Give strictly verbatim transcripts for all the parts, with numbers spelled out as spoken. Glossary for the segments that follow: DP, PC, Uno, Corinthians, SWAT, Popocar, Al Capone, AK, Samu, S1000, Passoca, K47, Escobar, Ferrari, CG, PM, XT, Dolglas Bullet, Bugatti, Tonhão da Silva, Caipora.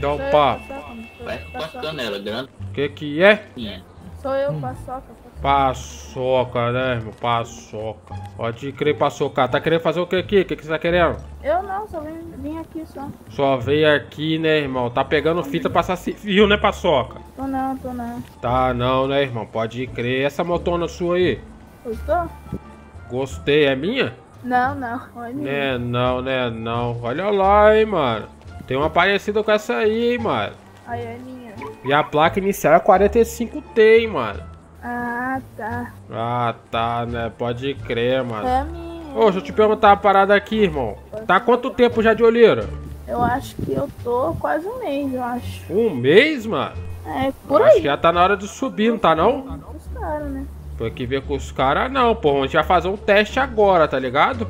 Dá o papo. Vai com as canelas grandes. Que que é? Sim. Sou eu, Passoca. Passoca, né, meu? Passoca. Pode crer, Passoca. Tá querendo fazer o que aqui? O que, que você tá querendo? Eu não, só vim, vim aqui só. Só veio aqui, né, irmão? Tá pegando fita pra assassino, né, Passoca? Tô não, tô não. Tá não, né, irmão? Pode crer. Essa motona sua aí? Gostou? Gostei. É minha? Não, não. É minha. É, não, né, não. Olha lá, hein, mano. Tem uma parecida com essa aí, hein, mano. Aí é minha. E a placa inicial é quarenta e cinco T, hein, mano. Ah, tá. Ah, tá, né? Pode crer, mano. É minha. Ô, deixa eu te perguntar uma parada aqui, irmão. Tá há quanto tempo já de olheira? Eu acho que eu tô quase um mês, eu acho. Um mês, mano? É, por aí. Acho que já tá na hora de subir, não tá, não? Não, os caras, né? Tem que ver com os caras, não, pô. A gente vai fazer um teste agora, tá ligado?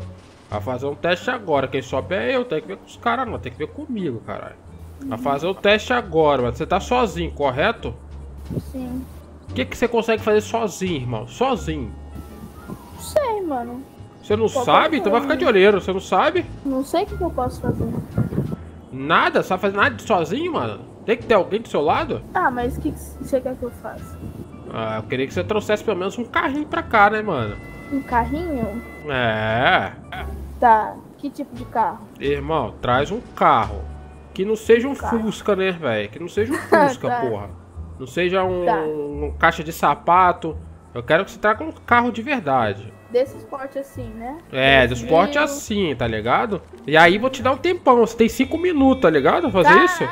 Vai fazer um teste agora. Quem sobe é eu. Tem que ver com os caras, não. Tem que ver comigo, caralho. Uhum. Vai fazer o teste agora, mano. Você tá sozinho, correto? Sim. O que que você consegue fazer sozinho, irmão? Sozinho? Não sei, mano. Você não sabe? Então vai ficar de olheiro. Você não sabe? Não sei o que que eu posso fazer. Nada? Você vai fazer nada sozinho, mano? Tem que ter alguém do seu lado? Ah, mas o que que você quer que eu faça? Ah, eu queria que você trouxesse pelo menos um carrinho pra cá, né, mano? Um carrinho? É. Tá. Que tipo de carro? Irmão, traz um carro. Que não seja um Fusca, né, velho? Que não seja um Fusca, tá. Porra. Não seja um, tá. um caixa de sapato. Eu quero que você traga um carro de verdade. Desse esporte assim, né? É, desse esporte assim, tá ligado? E aí vou te dar um tempão. Você tem cinco minutos, tá ligado? Fazer Carai, isso?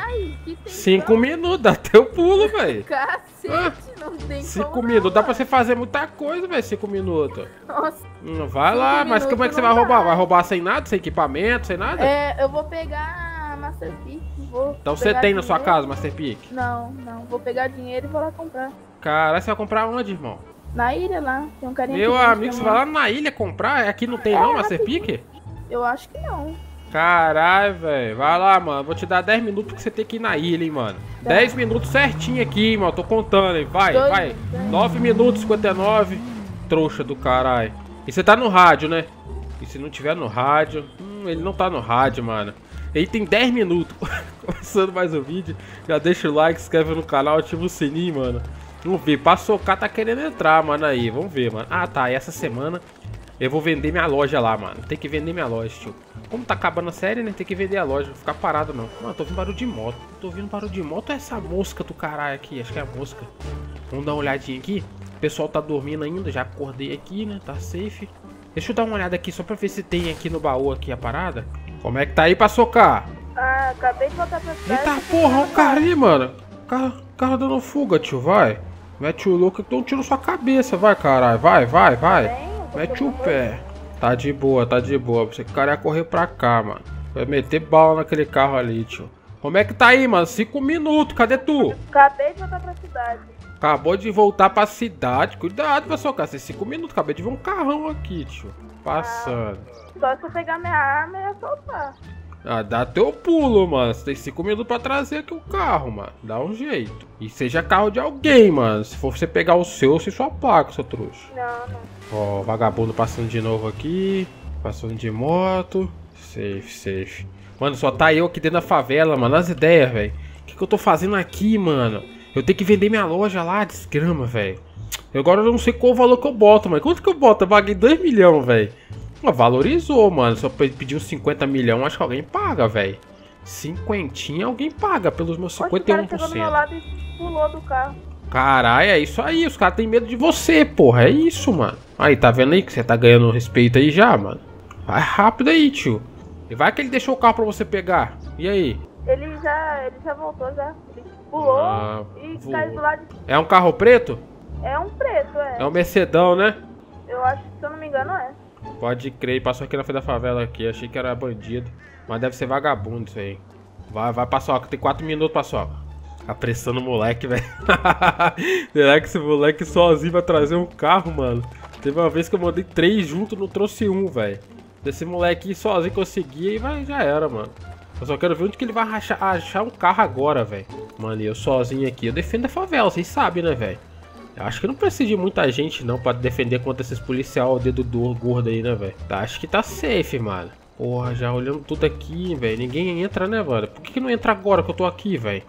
Que cinco minutos, dá teu pulo, velho. Cacete, ah, não tem cinco como minutos, não, dá pra você fazer muita coisa, velho. Cinco minutos. Nossa. Hum, vai cinco lá, mas como é que você vai dá. roubar? Vai roubar sem nada? Sem equipamento, sem nada? É, eu vou pegar a Master P. Vou então você tem dinheiro. Na sua casa, Master Pick? Não, não. Vou pegar dinheiro e vou lá comprar. Caralho, você vai comprar onde, irmão? Na ilha lá. Tem um carinha. Meu amigo, você vai lá na ilha comprar? Aqui não tem é, não, Master Pick? Eu acho que não. Caralho, velho. Vai lá, mano. Vou te dar dez minutos porque você tem que ir na ilha, hein, mano. dez minutos certinho aqui, irmão. Tô contando, hein. Vai, Dois, vai. Dez. nove minutos e cinquenta e nove. Trouxa do caralho. E você tá no rádio, né? E se não tiver no rádio... Hum, ele não tá no rádio, mano. Ele tem dez minutos. Começando mais um vídeo. Já deixa o like, se inscreve no canal, ativa o sininho, mano. Vamos ver, Passoca tá querendo entrar, mano, aí. Vamos ver, mano. Ah, tá, e essa semana eu vou vender minha loja lá, mano. Tem que vender minha loja, tio. Como tá acabando a série, né, tem que vender a loja. Não ficar parado, não. Mano, tô ouvindo barulho de moto. Tô ouvindo barulho de moto. É essa mosca do caralho aqui. Acho que é a mosca. Vamos dar uma olhadinha aqui. O pessoal tá dormindo ainda. Já acordei aqui, né, tá safe. Deixa eu dar uma olhada aqui, só pra ver se tem aqui no baú aqui a parada. Como é que tá aí, Passoca? Ah, acabei de voltar pra trás. Eita porra, olha o cara aí, mano. O cara, cara dando fuga, tio, vai. Mete o louco, eu dou um tiro na sua cabeça, vai, caralho. Vai, vai, vai. Tá bem, mete o pé. Tá de boa, tá de boa. Você que o cara ia correr pra cá, mano. Vai meter bala naquele carro ali, tio. Como é que tá aí, mano? Cinco minutos, cadê tu? Acabei de voltar pra cidade. Acabou de voltar pra cidade. Cuidado, Passoca. Tem cinco minutos, acabei de ver um carrão aqui, tio. Passando. Ah, só se eu pegar minha arma e eu soltar. Ah, dá teu pulo, mano. Você tem cinco minutos pra trazer aqui o carro, mano. Dá um jeito. E seja carro de alguém, mano. Se for você pegar o seu, você só paga, seu trouxa. Não, não. Ó, vagabundo passando de novo aqui. Passando de moto. Safe, safe. Mano, só tá eu aqui dentro da favela, mano. As ideias, velho. O que que eu tô fazendo aqui, mano? Eu tenho que vender minha loja lá, desgrama, velho. Agora eu não sei qual o valor que eu boto, mano. Quanto que eu boto? Eu paguei dois milhões, velho. Valorizou, mano. Só pediu cinquenta milhões, acho que alguém paga, velho. Cinquentinha, alguém paga pelos meus cinquenta e um por cento. O cara chegou do meu lado e pulou do carro. Caralho, é isso aí. Os caras têm medo de você, porra. É isso, mano. Aí, tá vendo aí que você tá ganhando respeito aí já, mano? Vai rápido aí, tio. E vai que ele deixou o carro pra você pegar. E aí? Ele já, ele já voltou, já. Ele pulou ah, e voou. Caiu do lado de... É um carro preto? É um preto, é. É um mercedão, né? Eu acho que, se eu não me engano, é. Pode crer, passou aqui na frente da favela aqui. Achei que era bandido. Mas deve ser vagabundo isso aí. Vai, vai, Passoca. Tem quatro minutos, Passoca. Apressando o moleque, velho. Será que esse moleque sozinho vai trazer um carro, mano? Teve uma vez que eu mandei três juntos, não trouxe um, velho. Esse moleque sozinho conseguia e vai, já era, mano. Eu só quero ver onde que ele vai achar, achar um carro agora, velho. Mano, e eu sozinho aqui. Eu defendo a favela, vocês sabem, né, velho? Acho que não precisa de muita gente, não, pra defender contra esses policial, o dedo do gordo aí, né, velho? Tá, acho que tá safe, mano. Porra, já olhando tudo aqui, velho. Ninguém entra, né, mano? Por que, que não entra agora que eu tô aqui, velho?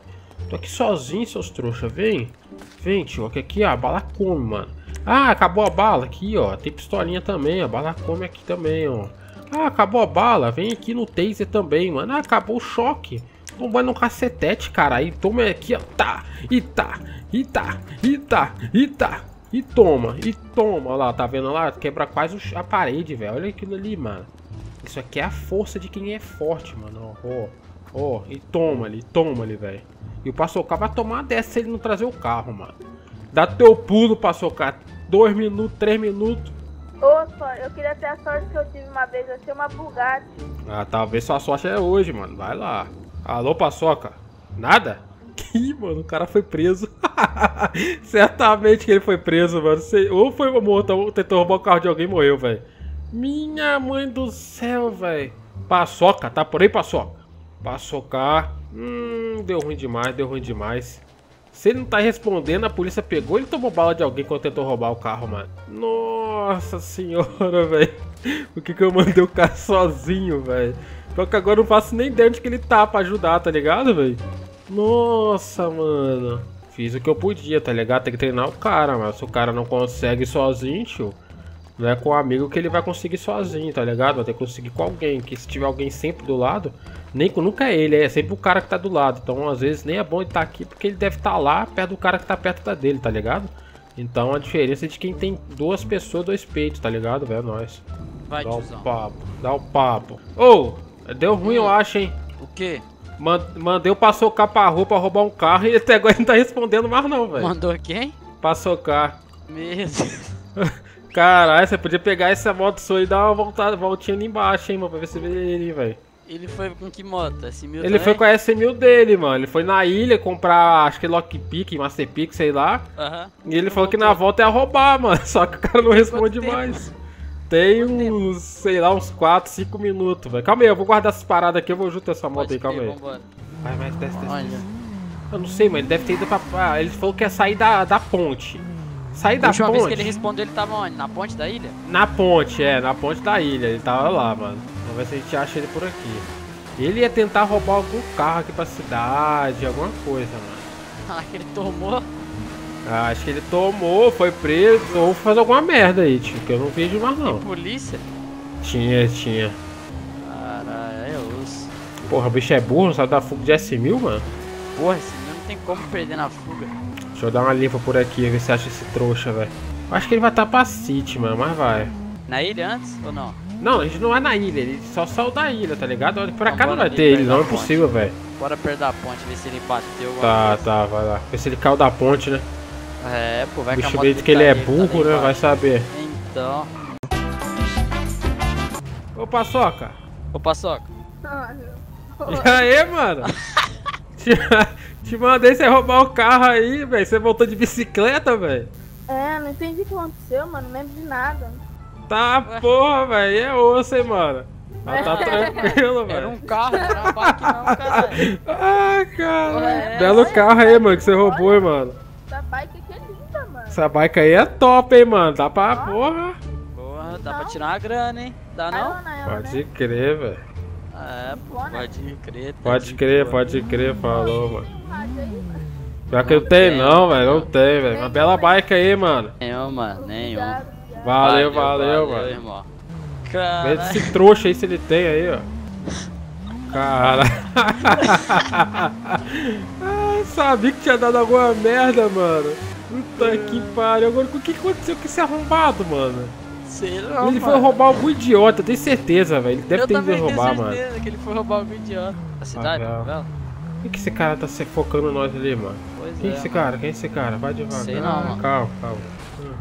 Tô aqui sozinho, seus trouxa. Vem. Vem, tio. Aqui, aqui ó, a bala come, mano. Ah, acabou a bala aqui, ó. Tem pistolinha também, ó. A bala come aqui também, ó. Ah, acabou a bala. Vem aqui no taser também, mano. Ah, acabou o choque. Tombando um cacetete, cara. Aí toma aqui, ó. Tá. E tá. E tá. E tá. E tá. E toma. E toma. Olha lá, tá vendo lá? Quebra quase a parede, velho. Olha aquilo ali, mano. Isso aqui é a força de quem é forte, mano. Ó, ó, e toma ali, toma ali, velho. E o Passoca vai tomar dessa se ele não trazer o carro, mano. Dá teu pulo, Passoca. Dois minutos, três minutos. Ô, só, eu queria ter a sorte que eu tive uma vez. Eu tinha uma Bugatti. Ah, talvez sua sorte é hoje, mano. Vai lá. Alô, Passoca. Nada? Ih, mano, o cara foi preso. Certamente que ele foi preso, mano. Ou foi morto, ou tentou roubar o carro de alguém e morreu, velho. Minha mãe do céu, velho. Passoca, tá por aí, Passoca? Passoca. Hum, deu ruim demais, deu ruim demais. Se ele não tá respondendo, a polícia pegou. Ele tomou bala de alguém quando tentou roubar o carro, mano. Nossa senhora, velho. Por que que eu mandei o cara sozinho, velho? Só que agora eu não faço nem ideia onde que ele tá pra ajudar, tá ligado, velho? Nossa, mano. Fiz o que eu podia, tá ligado? Tem que treinar o cara, mas se o cara não consegue sozinho, tio. Não é com o amigo que ele vai conseguir sozinho, tá ligado? Vai ter que conseguir com alguém, que se tiver alguém sempre do lado, nem nunca é ele, é sempre o cara que tá do lado. Então, às vezes, nem é bom ele estar aqui, porque ele deve estar lá, perto do cara que tá perto da dele, tá ligado? Então, a diferença é de quem tem duas pessoas, dois peitos, tá ligado, velho? Nós. Vai, dá o papo, dá o papo. Ô, oh, deu ruim, eu acho, hein? O quê? Mandei o Passoca pra rua pra roubar um carro e até agora ele não tá respondendo mais não, velho. Mandou quem? Passoca. Mesmo. Caralho, você podia pegar essa moto sua e dar uma voltada, voltinha ali embaixo, hein, mano, pra ver se vê ele, velho. Ele foi com que moto? S mil? Ele foi com a S mil dele, mano. Ele foi na ilha comprar, acho que Lockpick, Masterpick, sei lá. Aham. Uh-huh. E ele não falou voltou. Que na volta ia roubar, mano. Só que o cara não responde tempo, mais. Mano? Tem quanto uns, tempo? Sei lá, uns quatro, cinco minutos, velho. Calma aí, eu vou guardar essas paradas aqui, eu vou juntar essa moto. Pode aí, calma ter, aí. Vambora. Vai, vai, desce, desce. Olha. Eu não sei, mano. Ele deve ter ido pra... Ah, ele falou que ia sair da, da ponte. Sair da ponte. A última vez que ele respondeu, ele tava onde? Na ponte da ilha? Na ponte, é, na ponte da ilha. Ele tava lá, mano. Vamos ver se a gente acha ele por aqui. Ele ia tentar roubar algum carro aqui pra cidade, alguma coisa, mano. Ah, que ele tomou? Ah, acho que ele tomou, foi preso, ou faz alguma merda aí, tio, que eu não vejo mais não. Tem polícia? Tinha, tinha. Caralho, é osso. Porra, o bicho é burro, não sabe dar fuga de S mil, mano? Porra, S mil não tem como perder na fuga. Deixa eu dar uma limpa por aqui, ver se acha esse trouxa, velho. Acho que ele vai estar pra City, mano, mas vai. Na ilha antes ou não? Não, a gente não é na ilha, ele só saiu da ilha, tá ligado? Olha, pra cá não vai ter ele, não é possível, velho. Bora perder a ponte, ver se ele bateu. Tá, tá, vai lá. Ver se ele caiu da ponte, né? É, pô, vai que a moto dele tá ali, ele é burro, né? Vai saber. Então. Ô, Passoca. Ô, Passoca. E aí, mano? Te mandei você roubar o carro aí, velho. Você voltou de bicicleta, velho. É, não entendi o que aconteceu, mano. Não lembro de nada. Tá, porra, velho. É osso, hein, mano. Mas tá tranquilo, velho. Era um carro, era uma máquina, cara. Ah, cara. É, belo é, carro é, aí, mano, que você roubou, olha, hein, mano. Essa bike aqui é linda, mano. Essa bike aí é top, hein, mano. Dá pra, ah, porra. Porra, dá não. pra tirar uma grana, hein. Dá não? Ah, não, não, não pode né? crer, velho. É, pô, pode crer, tá pode crer, pode crer, falou, mano. Já que eu tenho não, velho, não tem, velho. Uma bela bike aí, mano. Nenhum, mano, nenhum. Valeu, valeu, valeu, mano. Irmão. Vê esse trouxa aí se ele tem aí, ó. Cara. Ah, sabia que tinha dado alguma merda, mano. Puta que pariu. Agora, o que aconteceu com esse arrombado, mano? Sei lá, ele mano. foi roubar algum idiota, eu tenho certeza, velho. Ele deve eu ter ido roubar, mano. Eu tenho certeza que ele foi roubar algum idiota. A cidade, ah, velho. Por que esse cara tá se focando nós ali, mano? Pois Quem é, é esse mano. cara? Quem é esse cara? Vai devagar. Sei não, mano. Calma, calma.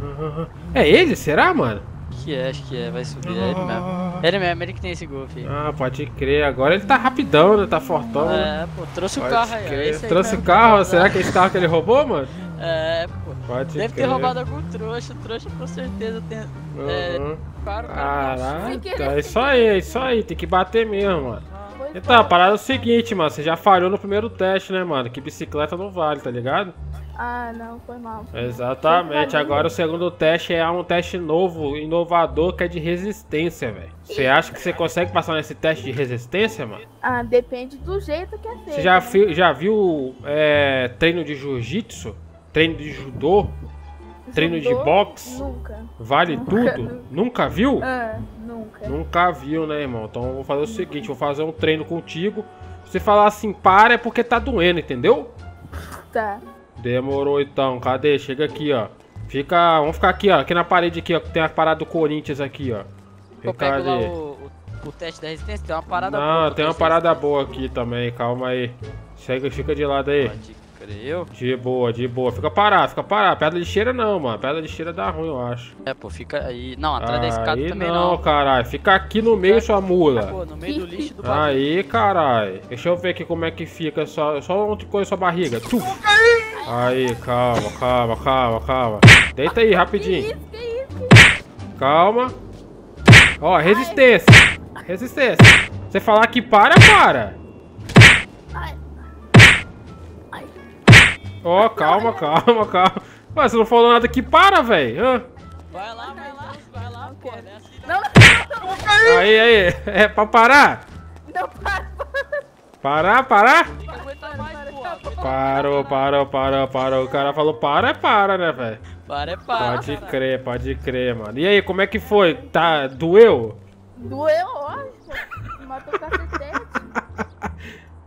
Uhum. É ele? Será, mano? Que é, acho que é. Vai subir, ah. é ele mesmo. Ele mesmo, ele que tem esse golfe. Ah, pode crer. Agora ele tá rapidão, né? Tá fortão. É, né? Pô, trouxe pode o carro aí, é esse aí. Trouxe o carro? Tá. Será que é esse carro que ele roubou, mano? É, pô. Pode Deve crer. ter roubado algum trouxa, trouxa com certeza tem. Uhum. É, claro, Caraca, é isso aí, é isso aí, tem que bater mesmo, mano. Ah, então, a parada é o seguinte, mano, você já falhou no primeiro teste, né, mano? Que bicicleta não vale, tá ligado? Ah, não, foi mal. Foi Exatamente. Mal. Agora o segundo teste é um teste novo, inovador, que é de resistência, velho. Você acha que você consegue passar nesse teste de resistência, mano? Ah, depende do jeito que é feito. Você já, né? viu, já viu é, treino de jiu-jitsu? Treino de judô? Treino de boxe? Nunca. Vale nunca, tudo? Nunca, nunca viu? Ah, nunca. Nunca viu, né, irmão? Então eu vou fazer o nunca. seguinte, vou fazer um treino contigo. Se você falar assim, para, é porque tá doendo, entendeu? Tá. Demorou então, cadê? Chega aqui, ó. Fica, vamos ficar aqui, ó, aqui na parede aqui, ó, que tem a parada do Corinthians aqui, ó. Fica eu pego ali. Lá o, o, o teste da resistência, tem uma parada Não, boa. Não, tem uma parada boa aqui também, calma aí. Chega, fica de lado aí. Pode crer. De boa, de boa. Fica parado, fica parado. Pedra de lixeira não, mano. Pedra de lixeira dá ruim, eu acho. É, pô, fica aí. Não, atrás aí da escada também não. Não, caralho. Fica aqui no fica meio, aqui, sua mula. Pô, no meio do lixo do barriga. Aí, caralho. Deixa eu ver aqui como é que fica. Só, só onde coisa sua barriga. Tuf. Aí, calma, calma, calma, calma. Deita aí, rapidinho. Que isso, que isso? Calma. Ó, resistência. Ai. Resistência. Você falar que para, para. Ai. Ai. Ó, calma, calma, calma. Mas você não falou nada que para, velho. Vai lá, vai lá, vai lá, pô. Não, não, não, não. Aí, aí. É pra parar? Não, para. Parar, parar? Parou, parou, parou, parou. O cara falou para é para, né, velho? Para é para. Pode crer, pode crer, mano. E aí, como é que foi? Tá, doeu? Doeu, óbvio. Matou o cacetete.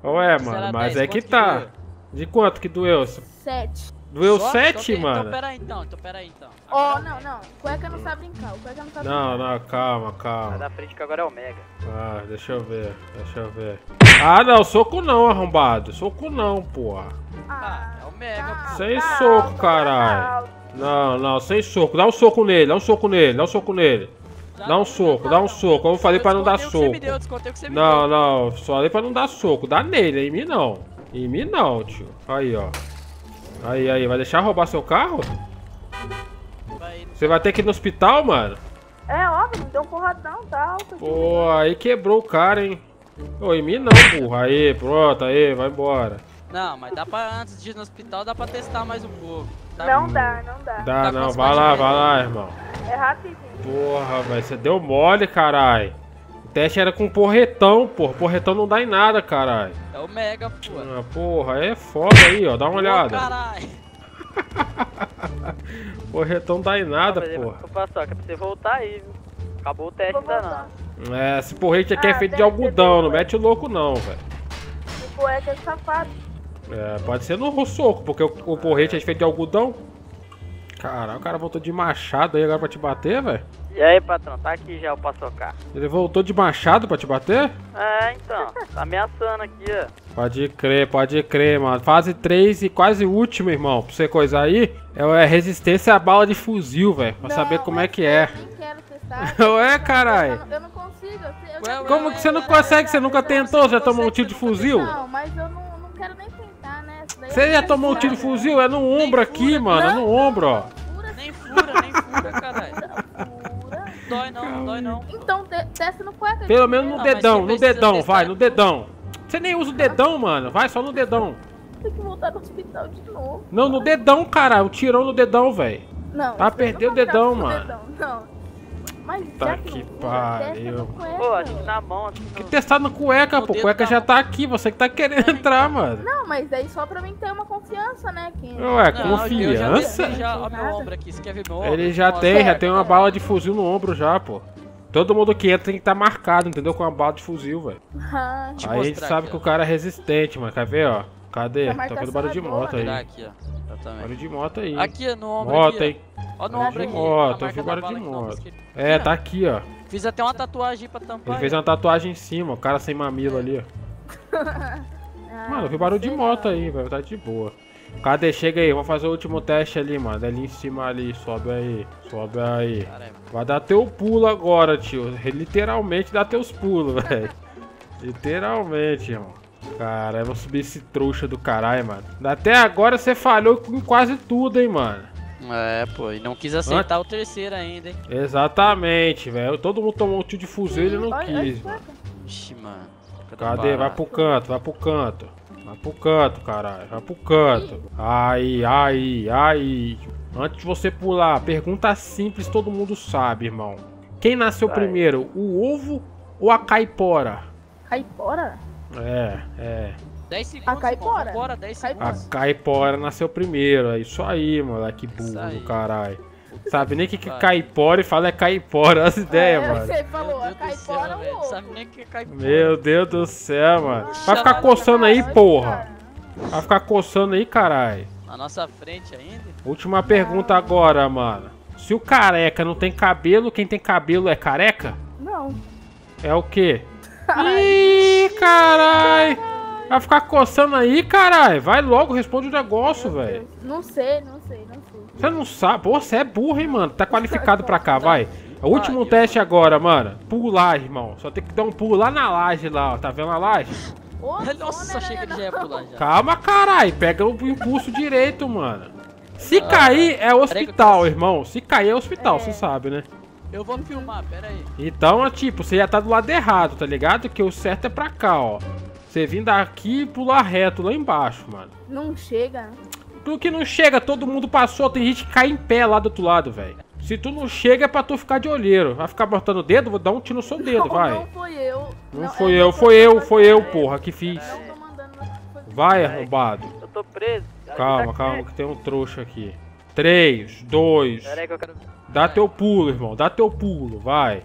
Ué, mano, mas é que tá. De quanto que doeu? Sete. Doeu sete, mano? Então, peraí, então. Então, peraí, então. Ó, não, não. Cueca não sabe brincar. Cueca não sabe brincar. Não, não, calma, calma. Vai da frente que agora é o Mega. Ah, deixa eu ver, deixa eu ver. Ah, não, soco não, arrombado. Soco não, porra. Ah, é o Mega, porra. Sem soco, caralho. Não, não, sem soco. Dá um soco nele, dá um soco nele, dá um soco nele. Dá um soco, dá um soco. Eu vou fazer pra não dar soco. Não, não, só falei pra não dar soco. Dá nele, em mim não. Em mim não, tio. Aí, ó. Aí, aí, vai deixar roubar seu carro? Você vai ter que ir no hospital, mano? É, óbvio, me deu um porradão, tá alto. Pô, aí quebrou o cara, hein? Ô, em mim não, burra. Aí, pronto, aí, vai embora. Não, mas dá pra, antes de ir no hospital, dá pra testar mais um pouco. Tá não ruim. Dá, não dá. Dá, tá não, vai lá, vai lá, irmão. É rapidinho. Porra, velho, você deu mole, caralho. O teste era com porretão, porra. Porretão não dá em nada, caralho. É o Mega, porra. Ah, porra, é foda aí, ó, dá uma pô, olhada. Caralho. Porretão dá em nada, não, porra. Ô, Passoca, pra você voltar aí, viu? Acabou o teste ainda não. É, esse porrete aqui ah, é feito de algodão, não mete o louco não, velho. O porrete é safado. É, pode ser no soco, porque o, o porrete é feito de algodão. Caralho, o cara voltou de machado aí agora pra te bater, velho. E aí, patrão, tá aqui já o Passoca. Ele voltou de machado pra te bater? É, então, tá ameaçando aqui, ó. Pode crer, pode crer, mano. Fase três e quase última, irmão, pra você coisar aí, é resistência à bala de fuzil, velho, pra não, saber como é que é. Eu nem quero testar. Ué, caralho. Eu não consigo. Eu ué, ué, como que você não consegue? Você nunca tentou? Já tomou um tiro de fuzil? Não, mas eu não, não quero nem tentar, né? Você já tomou um tiro de fuzil? É no ombro aqui, mano, é no ombro, ó. Nem fura, nem fura, caralho. Dói não, não dói não. Então, desce no cueca. Pelo menos no dedão, no dedão, vai, no dedão. Você nem usa o dedão, mano. Vai só no dedão. Tem que voltar no hospital de novo. Não, no dedão, cara. O tirão no dedão, velho. Não. Tá perdendo o dedão, mano. Não. Mas tá que pariu. Pô, acho que na mão. Tem que testar no cueca, pô. Cueca já tá aqui. Você que tá querendo entrar, mano. Não, mas aí só pra mim ter uma confiança, né? Ué, confiança? Ele já tem, já tem uma bala de fuzil no ombro já, pô. Todo mundo que entra tem que estar marcado, entendeu? Com uma bala de fuzil, velho. Aí a gente sabe que o cara é resistente, mano. Quer ver, ó? Cadê? Tá vendo barulho de moto aí. Barulho de moto aí. Aqui, no ombro. Moto, hein? Ó, no ombro aqui. Moto, eu vi barulho de moto. É, tá aqui, ó. Fiz até uma tatuagem pra tampar. Ele fez uma tatuagem em cima, o cara sem mamilo ali, ó. Mano, eu vi barulho de moto aí, velho. Tá de boa. Cadê? Chega aí, vou fazer o último teste ali, mano. Ali em cima ali, sobe aí. Sobe aí. Vai dar teu pulo agora, tio. Literalmente dá teus pulos, velho. Literalmente, irmão. Cara, eu vou subir esse trouxa do caralho, mano. Até agora você falhou com quase tudo, hein, mano. É, pô, e não quis aceitar Ant... o terceiro ainda, hein. Exatamente, velho. Todo mundo tomou um tiro de fuzil e ele não quis, mano. Ixi, mano. Cadê? Vai pro canto, vai pro canto. Vai pro canto, caralho. Vai pro canto. Aí, aí, aí. Antes de você pular, pergunta simples, todo mundo sabe, irmão. Quem nasceu primeiro, o ovo ou a caipora? Caipora? É, é. dez segundos, a caipora. Bora, dez segundos. A caipora nasceu primeiro, é isso aí, moleque burro do caralho. Sabe nem o que, que caipora e fala é caipora, as ideias, é, mano. Você falou, a caipora é um ovo. Sabe nem o que é caipora. Meu Deus do céu, mano. Vai ficar coçando aí, porra. Vai ficar coçando aí, caralho. Na nossa frente ainda. Última pergunta agora, mano. Se o careca não tem cabelo, quem tem cabelo é careca? Não. É o quê? Carai. Ih, caralho. Vai ficar coçando aí, caralho. Vai logo, responde o negócio, velho. Não sei, não sei, não sei. Você não sabe? Pô, você é burro, hein, mano. Tá qualificado pra cá, vai. O último teste agora, mano. Pular, irmão. Só tem que dar um pulo lá na laje, lá, ó. Tá vendo a laje? Nossa, achei que ele já ia pular já. Calma, caralho. Pega o impulso direito, mano. Se ah, cair, é hospital, irmão. Se cair, é hospital, você é. Sabe, né? Eu vou me filmar, pera aí. Então, tipo, você já tá do lado errado, tá ligado? Que o certo é pra cá, ó. Você vem daqui e pular reto lá embaixo, mano. Não chega. Tu que não chega, todo mundo passou. Tem gente que cai em pé lá do outro lado, velho. Se tu não chega, é pra tu ficar de olheiro. Vai ficar botando o dedo? Vou dar um tiro no seu dedo, não, vai. Não foi eu. Não, não foi eu, foi eu, foi eu, porra, que fiz. Não tô mandando nada fazer. Vai, arrombado. Eu tô preso. Calma, calma, que tem um trouxa aqui. três, dois. Peraí que eu quero. Dá teu pulo, irmão. Dá teu pulo, vai.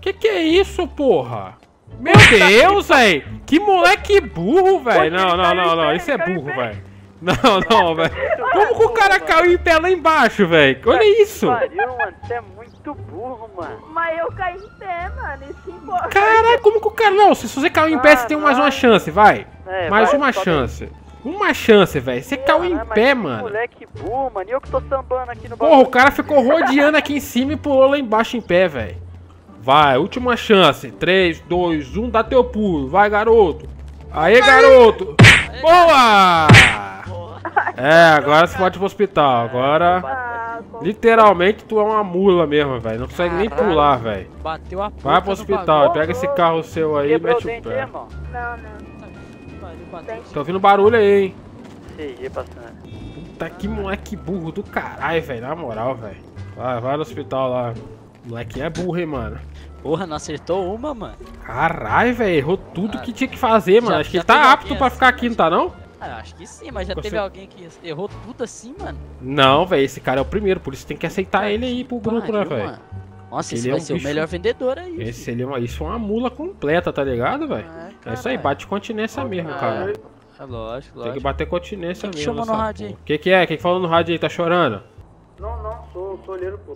Que que é isso, porra? Meu Deus, velho. Que moleque burro, velho. Não, não, não, não. Isso é burro, velho. Não, não, velho. Como que o cara caiu em pé lá embaixo, velho? Olha isso. Você é muito burro, mano. Mas eu caí em pé, mano. Isso importa. Caralho, como que o cara. Não, se você caiu em pé, você tem mais uma chance, vai. Mais uma chance. Uma chance, velho. Você caiu em pé, mano. Moleque burro, mano. E eu que tô sambando aqui no bagulho. Porra, o cara ficou rodeando aqui em cima e pulou lá embaixo em pé, velho. Vai, última chance. três, dois, um, dá teu pulo. Vai, garoto. Aê, garoto. Boa! É, agora você pode ir pro hospital. Agora, literalmente, tu é uma mula mesmo, velho. Não consegue nem pular, velho. Vai pro hospital. Pega esse carro seu aí e mete o pé. Não, não. Tô ouvindo barulho aí, hein? C G passando. Puta que moleque burro do caralho, velho. Na moral, velho. Vai, vai no hospital lá. O moleque é burro, hein, mano. Porra, não acertou uma, mano. Caralho, velho. Errou tudo que tinha que fazer, mano. Acho que ele tá apto pra ficar aqui, não tá, não? Ah, acho que sim, mas já teve alguém que errou tudo assim, mano? Não, velho. Esse cara é o primeiro, por isso tem que aceitar ele aí pro grupo, né, velho? Nossa, esse vai ser o melhor vendedor aí. Esse ele é uma, isso é uma mula completa, tá ligado, velho? É isso aí, bate continência mesmo, cara. É lógico, lógico. Tem que bater continência mesmo. Chama no rádio aí. Que que é? Que que falou no rádio aí? Tá chorando? Não, não, sou, sou olheiro, pô.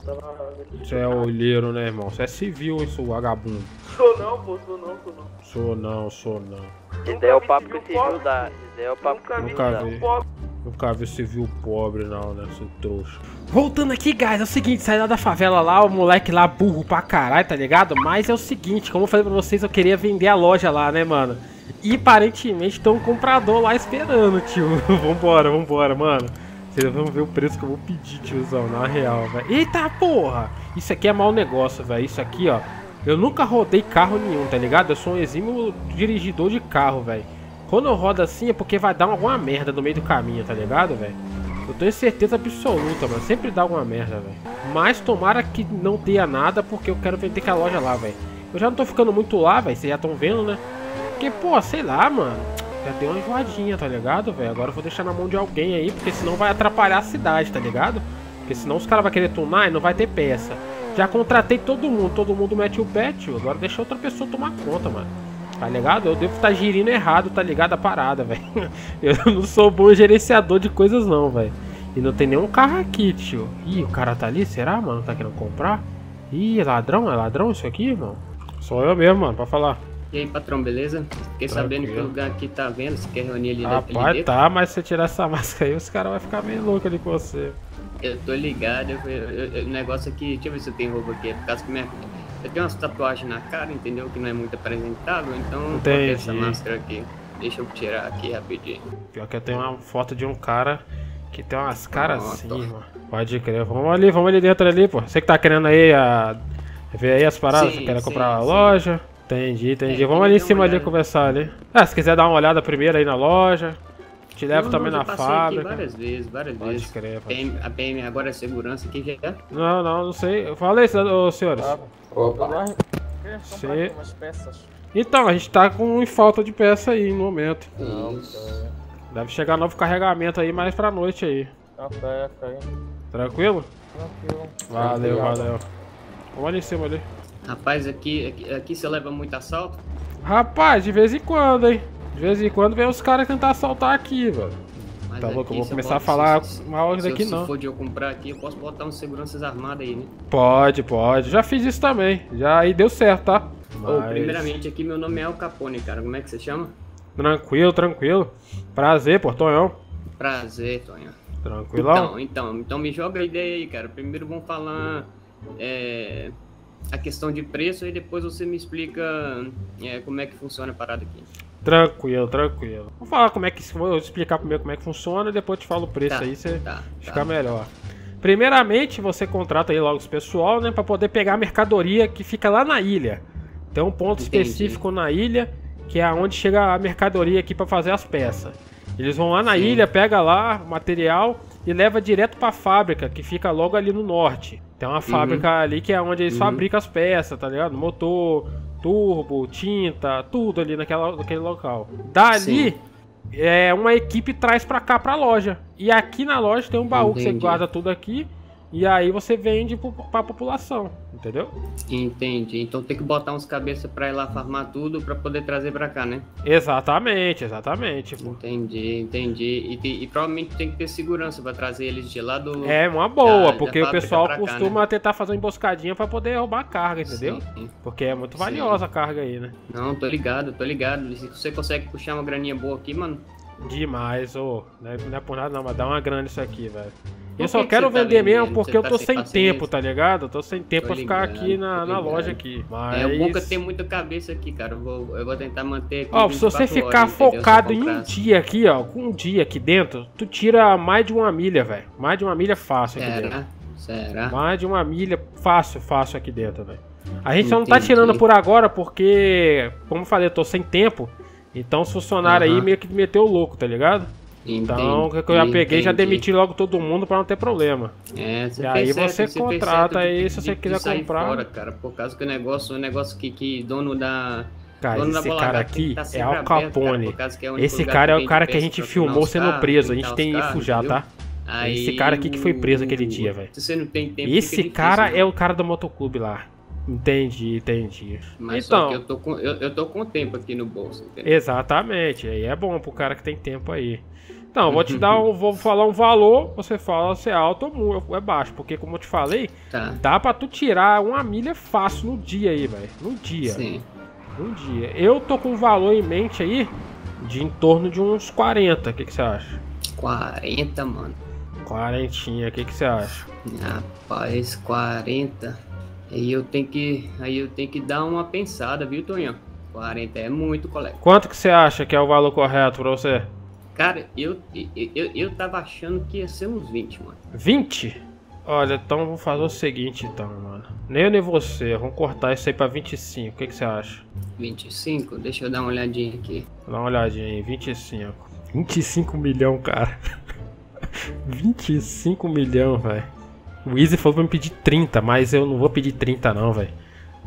Você é olheiro, né, irmão? Você é civil, hein, seu vagabundo? Sou não, pô, sou não, sou não. Sou não, sou não. Esse daí é o papo que civil dá. Esse daí é o papo que civil dá. Nunca vi civil pobre, não, né, seu trouxa. Voltando aqui, guys, é o seguinte, saí lá da favela lá, o moleque lá burro pra caralho, tá ligado? Mas é o seguinte, como eu falei pra vocês, eu queria vender a loja lá, né, mano? E aparentemente tem um comprador lá esperando, tio. Vambora, vambora, mano. Vocês vão ver o preço que eu vou pedir, tiozão, na real, velho. Eita, porra! Isso aqui é mau negócio, velho. Isso aqui, ó. Eu nunca rodei carro nenhum, tá ligado? Eu sou um exímio dirigidor de carro, velho. Quando eu rodo assim é porque vai dar alguma merda no meio do caminho, tá ligado, velho? Eu tenho certeza absoluta, mano. Sempre dá alguma merda, velho. Mas tomara que não tenha nada, porque eu quero vender aquela loja lá, velho. Eu já não tô ficando muito lá, velho. Vocês já estão vendo, né? Porque, pô, sei lá, mano. Já deu uma enjoadinha, tá ligado, velho? Agora eu vou deixar na mão de alguém aí, porque senão vai atrapalhar a cidade, tá ligado? Porque senão os caras vão querer tunar e não vai ter peça. Já contratei todo mundo. Todo mundo mete o pé, tio. Agora deixa outra pessoa tomar conta, mano. Tá ligado? Eu devo estar girindo errado, tá ligado? A parada, velho. Eu não sou bom gerenciador de coisas não, velho. E não tem nenhum carro aqui, tio. Ih, o cara tá ali? Será, mano? Tá querendo comprar? Ih, ladrão? É ladrão isso aqui, irmão? Sou eu mesmo, mano, pra falar. E aí, patrão, beleza? Fiquei sabendo que o lugar aqui tá vendo, se quer reunir ali dentro. Rapaz, tá, mas se você tirar essa máscara aí, os caras vão ficar meio loucos ali com você. Eu tô ligado, eu, eu, eu, o negócio aqui... Deixa eu ver se eu tenho roubo aqui, é por causa que minha... Eu tenho umas tatuagens na cara, entendeu? Que não é muito apresentável, então eu tenho essa máscara aqui. Deixa eu tirar aqui rapidinho. Pior que eu tenho uma foto de um cara que tem umas caras assim, mano. Pode crer. Vamos ali, vamos ali dentro ali, pô. Você que tá querendo aí a... ver aí as paradas, sim, você quer comprar sim, a loja. Sim. Entendi, entendi. Vamos ali em cima ali conversar ali. Ah, se quiser dar uma olhada primeiro aí na loja. Te levo também na fábrica. Aqui várias vezes, várias pode vezes. Crer, pode crer. A P M agora é segurança, quem que é? Não, não, não sei. Fala aí, senhores. Ah, opa. Você... Então, a gente tá com falta de peça aí no momento. Isso. Deve chegar novo carregamento aí mais pra noite aí. Ah, tá, tá aí. Tranquilo? Tranquilo. Valeu, valeu. Vamos ali em cima ali. Rapaz, aqui, aqui, aqui você leva muito assalto? Rapaz, de vez em quando, hein? De vez em quando vem os caras tentar assaltar aqui, velho. Mas tá louco, eu vou começar pode, a falar se, uma hora daqui não. Se for de eu comprar aqui, eu posso botar uns seguranças armados aí, né? Pode, pode. Já fiz isso também. Já aí deu certo, tá? Mas... Ô, primeiramente aqui, meu nome é Al Capone, cara. Como é que você chama? Tranquilo, tranquilo. Prazer, pô, Tonhão. Prazer, Tonhão. Tranquilão? Então, então, então me joga a ideia aí, cara. Primeiro vamos falar... É... a questão de preço e depois você me explica é, como é que funciona a parada aqui. Tranquilo, tranquilo. Vou falar como é que vou explicar primeiro como é que funciona e depois te falo o preço, tá, aí você tá, fica tá. melhor. Primeiramente, você contrata aí logo os pessoal, né, para poder pegar a mercadoria que fica lá na ilha. Tem um ponto Entendi. específico na ilha que é onde chega a mercadoria aqui para fazer as peças. Eles vão lá na Sim. ilha, pega lá o material e leva direto para a fábrica, que fica logo ali no norte. Tem uma uhum. fábrica ali que é onde eles uhum. fabricam as peças, tá ligado? Motor, turbo, tinta, tudo ali naquela, naquele local. Dali, Sim. é, uma equipe traz pra cá, pra loja. E aqui na loja tem um baú Entendi. que você guarda tudo aqui. E aí você vende pra população, entendeu? Entendi. Então tem que botar uns cabeças pra ir lá farmar tudo pra poder trazer pra cá, né? Exatamente, exatamente. Pô. Entendi, entendi. E, e provavelmente tem que ter segurança pra trazer eles de lá do... É uma boa, da, porque da o pessoal cá, costuma né? tentar fazer uma emboscadinha pra poder roubar a carga, entendeu? Sim, sim. Porque é muito valiosa sim. a carga aí, né? Não, tô ligado, tô ligado. Se você consegue puxar uma graninha boa aqui, mano... Demais, ô. Não é, não é por nada não, mas dá uma grana isso aqui, velho. Eu só que quero que vender tá mesmo porque você eu tô tá sem, sem tempo, tá ligado? Eu tô sem tempo tô pra ficar ligado, aqui na, na loja aqui. Mas... É, o Boca tem muita cabeça aqui, cara. Eu vou, eu vou tentar manter aqui. Ó, se você ficar horas, focado em um dia aqui, ó, um dia aqui dentro, tu tira mais de uma milha, velho. Mais de uma milha fácil aqui Será? dentro. Será? Mais de uma milha fácil, fácil aqui dentro, velho. A gente Entendi. só não tá tirando por agora porque, como eu falei, eu tô sem tempo. Então os funcionários uhum. aí meio que meteu o louco, tá ligado? Então, o que eu já peguei, entendi. já demiti logo todo mundo pra não ter problema. É, você e aí certo, você, você contrata aí de, se você de, quiser de sair comprar. Fora, cara, por causa que o negócio, o negócio que, que dono da. Cara, dono esse da cara aqui tá é Al Capone. Aberto, cara, é esse cara é o cara que a gente filmou sendo carros, preso. A gente tem que fujar, tá? Aí... Esse cara aqui que foi preso aquele dia, velho. Esse cara difícil, é não. o cara do motoclube lá. Entendi, entendi. Mas então, só que eu tô com, eu, eu tô com tempo aqui no bolso, entendeu? Exatamente, aí é bom pro cara que tem tempo aí. Então, vou te dar um, vou falar um valor, você fala se é alto ou é baixo, porque como eu te falei, tá. dá pra tu tirar uma milha fácil no dia aí, velho, no dia. Sim. No dia. Eu tô com um valor em mente aí de em torno de uns quarenta, o que que você acha? quarenta, mano. Quarentinha, o que que você acha? Rapaz, quarenta... Aí eu tenho que, aí eu tenho que dar uma pensada, viu, Tonhão? quarenta é muito, colega. Quanto que você acha que é o valor correto pra você? Cara, eu, eu, eu, eu tava achando que ia ser uns vinte, mano. vinte? Olha, então vamos fazer o seguinte, então, mano. Nem eu nem você, vamos cortar isso aí pra vinte e cinco, o que que você acha? vinte e cinco? Deixa eu dar uma olhadinha aqui. Dá uma olhadinha aí, vinte e cinco. vinte e cinco milhão, cara. vinte e cinco milhão, velho. O Easy falou pra me pedir trinta, mas eu não vou pedir trinta não, velho.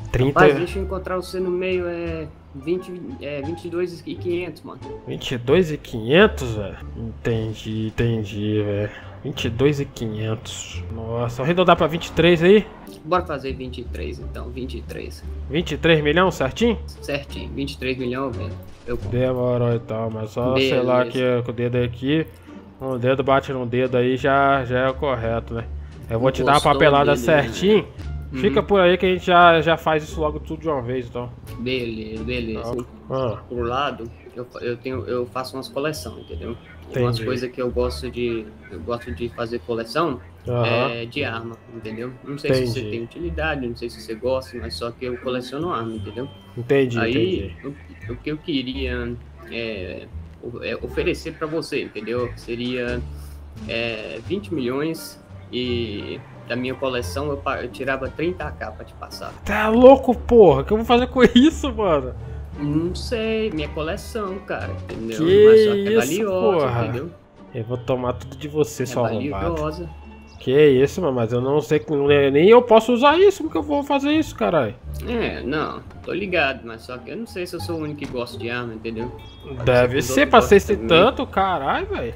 trinta... Rapaz, deixa eu encontrar você no meio, é... vinte, é vinte e dois e quinhentos, mano. vinte e dois e quinhentos, velho? Entendi, entendi, velho. vinte e dois e quinhentos. Nossa, arredondar pra vinte e três aí? Bora fazer vinte e três, então, vinte e três. vinte e três milhões, certinho? Certinho, vinte e três milhões, velho. Eu comprei. Demorou então, mas só, Beleza. sei lá, que, com o dedo aqui... Um dedo bate num dedo aí, já, já é o correto, né? Eu vou te Gostou dar uma papelada dele, certinho. Né? Fica uhum. por aí que a gente já, já faz isso logo tudo de uma vez, então. Beleza, beleza. Ah. Por um lado, eu, eu, tenho, eu faço umas coleções, entendeu? Entendi. Umas coisas que eu gosto de. Eu gosto de fazer coleção uhum. é, de arma, entendeu? Não sei entendi. se você tem utilidade, não sei se você gosta, mas só que eu coleciono arma, entendeu? Entendi. Aí entendi. O, o que eu queria é, é, oferecer pra você, entendeu? Seria é, vinte milhões. E da minha coleção, eu, eu tirava trinta A K pra te passar. Tá louco, porra? O que eu vou fazer com isso, mano? Não sei, minha coleção, cara, entendeu? Que mas só que é valiosa, porra. Entendeu? Eu vou tomar tudo de você, é só valiosa. Que isso, mano, mas eu não sei, nem eu posso usar isso, porque eu vou fazer isso, caralho. É, não, tô ligado, mas só que eu não sei se eu sou o único que gosta de arma, entendeu? Deve ser, pra ser esse tanto, caralho, velho.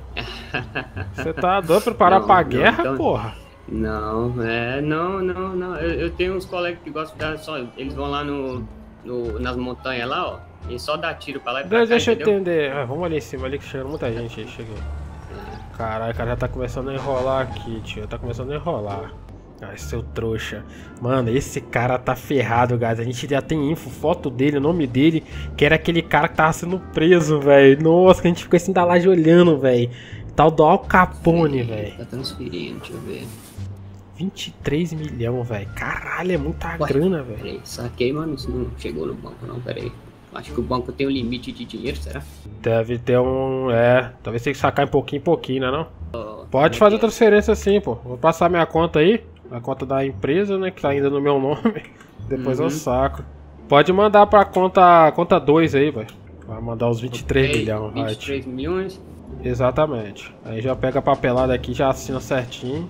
Você tá doido pra parar não, pra não, guerra, então... porra? Não, é, não, não, não, eu, eu tenho uns colegas que gostam de dar só, eles vão lá no, no, nas montanhas lá, ó, e só dá tiro pra lá e pra cá, deixa eu entendeu? entender, ah, vamos ali em cima ali que chegou muita gente aí, chegou. Caralho, cara, já tá começando a enrolar aqui, tio. Tá começando a enrolar. Ai, seu trouxa. Mano, esse cara tá ferrado, guys. A gente já tem info, foto dele, o nome dele, que era aquele cara que tava sendo preso, velho. Nossa, que a gente ficou assim da laje olhando, velho. Tal do Al Capone, velho. Tá transferindo, deixa eu ver. vinte e três milhões, velho. Caralho, é muita Ué, grana, velho. Peraí, saquei, mano. Isso não chegou no banco, não, peraí. Acho que o banco tem um limite de dinheiro, será? Deve ter um... é... talvez tem que sacar em pouquinho em pouquinho, né não? Oh, pode fazer é. transferência sim, pô. Vou passar minha conta aí. A conta da empresa, né? Que tá ainda no meu nome. Depois uhum. eu saco. Pode mandar pra conta... conta dois aí, velho. Vai mandar os vinte e três milhões. vinte e três milhões? Exatamente. Aí já pega a papelada aqui, já assina certinho.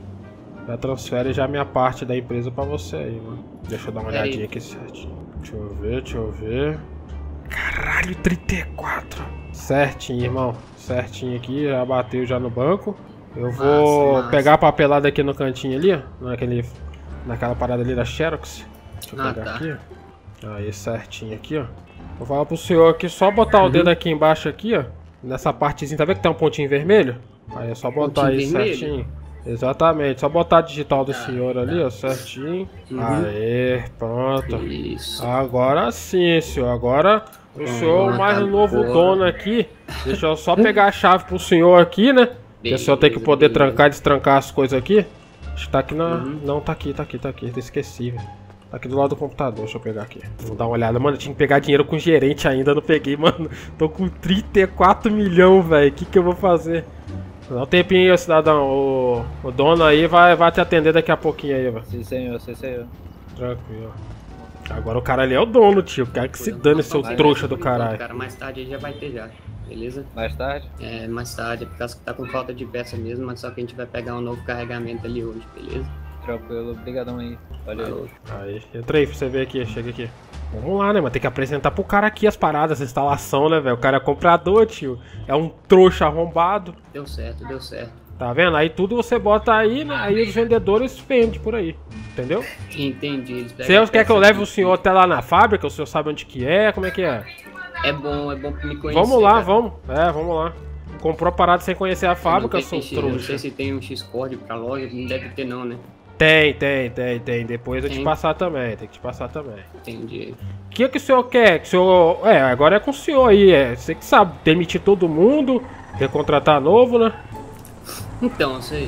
Já transfere já a minha parte da empresa pra você aí, mano. Deixa eu dar uma Pera olhadinha aí. aqui certinho. Deixa eu ver, deixa eu ver... Caralho, trinta e quatro. Certinho, irmão. Certinho aqui, já bateu já no banco. Eu vou nossa, pegar nossa. a papelada aqui no cantinho ali, ó. Naquele, naquela parada ali da Xerox. Deixa eu ah, pegar tá. aqui, ó. Aí, certinho aqui, ó. Vou falar pro senhor aqui, só botar uhum. o dedo aqui embaixo aqui, ó. Nessa partezinha, tá vendo que tem um pontinho vermelho? Aí é só botar pontinho aí vermelho. certinho. Exatamente, só botar a digital do ah, senhor ali, tá. ó, certinho. Uhum. Aê, pronto. Isso. Agora sim, senhor. Agora o senhor é o mais novo porra. dono aqui. Deixa eu só pegar a chave pro senhor aqui, né? Porque o senhor tem que poder beleza. trancar e destrancar as coisas aqui. Acho que tá aqui na... Uhum. Não, tá aqui, tá aqui, tá aqui. Esqueci, velho. Tá aqui do lado do computador, deixa eu pegar aqui. Vou dar uma olhada. Mano, eu tinha que pegar dinheiro com o gerente ainda, não peguei, mano. Tô com trinta e quatro milhões, velho. O que que eu vou fazer? Dá um tempinho, cidadão. O, o dono aí vai, vai te atender daqui a pouquinho aí, velho. Sim, senhor, sim, senhor. Tranquilo. Agora o cara ali é o dono, tio. Quero que se dane, seu trouxa do caralho. Cara, mais tarde aí já vai ter já, beleza? Mais tarde? É, mais tarde. É por causa que tá com falta de peça mesmo, mas só que a gente vai pegar um novo carregamento ali hoje, beleza? Tranquilo, obrigadão aí. Valeu. Aí, entra aí pra você ver aqui, chega aqui. Vamos lá, né, mano? Tem que apresentar pro cara aqui as paradas, essa instalação, né, velho? O cara é comprador, tio. É um trouxa arrombado. Deu certo, deu certo. Tá vendo? Aí tudo você bota aí, né? Aí os vendedores vendem por aí, entendeu? Entendi. Você quer que eu leve o senhor até lá na fábrica? O senhor sabe onde que é? Como é que é? É bom, é bom pra me conhecer. Vamos lá, cara. vamos. É, vamos lá. Comprou parada sem conhecer a fábrica, seu trouxa. Eu não sei se tem um X-Code pra loja, não deve ter não, né? Tem, tem, tem, tem. Depois eu te passar também, tem que te passar também. Entendi. O que que o senhor quer? Que o senhor... É, agora é com o senhor aí, é. Você que sabe, demitir todo mundo, recontratar novo, né? Então, se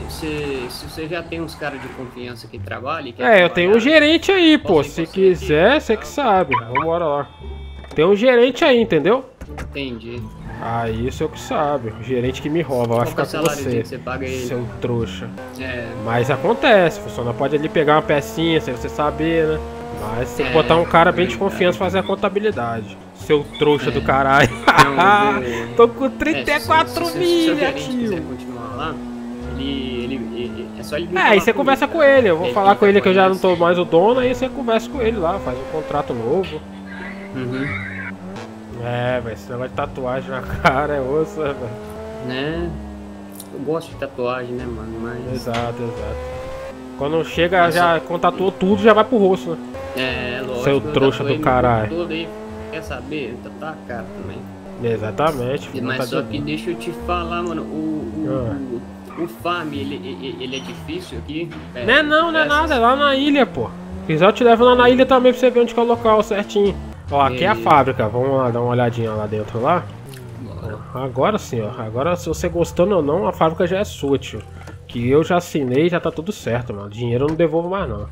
você já tem uns caras de confiança que trabalham... Que é, eu tenho um gerente aí, pô. Se quiser, você que sabe. Vambora lá. Tem um gerente aí, entendeu? Entendi. Ah, isso eu que sabe. O gerente que me rouba. Vai ficar com você, que você paga ele, seu trouxa. É. Mas acontece, funciona. Pode ali pegar uma pecinha sem você saber, né? Mas tem que é, botar um cara bem de confiança fazer a contabilidade. Seu trouxa é. do caralho. Não, tô com trinta e quatro milha, tio. Ele, ele, ele, é, só ele é, aí você conversa ele, com ele, eu vou ele falar com ele que eu já não tô mais o dono, aí você conversa com ele lá, faz um contrato novo. Uhum. É, velho, esse negócio de tatuagem na cara é osso, velho. Né? Eu gosto de tatuagem, né, mano, mas... Exato, exato. Quando chega, mas já eu... contatuou tudo, já vai pro rosto, né? É, lógico. Seu trouxa do caralho. Aí, quer saber? Tá a cara também. Exatamente. Mas tá só que bom. deixa eu te falar, mano, o... o ah. O farm, ele, ele, ele é difícil aqui? É, não é não, não é nada, é lá na ilha, pô. Se eu te levo lá na ilha também pra você ver onde que é o local certinho. Ó, aqui e... é a fábrica, vamos lá dar uma olhadinha lá dentro, lá. Bora. Agora sim, ó, agora se você gostando ou não, a fábrica já é sua, tio. Que eu já assinei, já tá tudo certo, mano. Dinheiro eu não devolvo mais, não.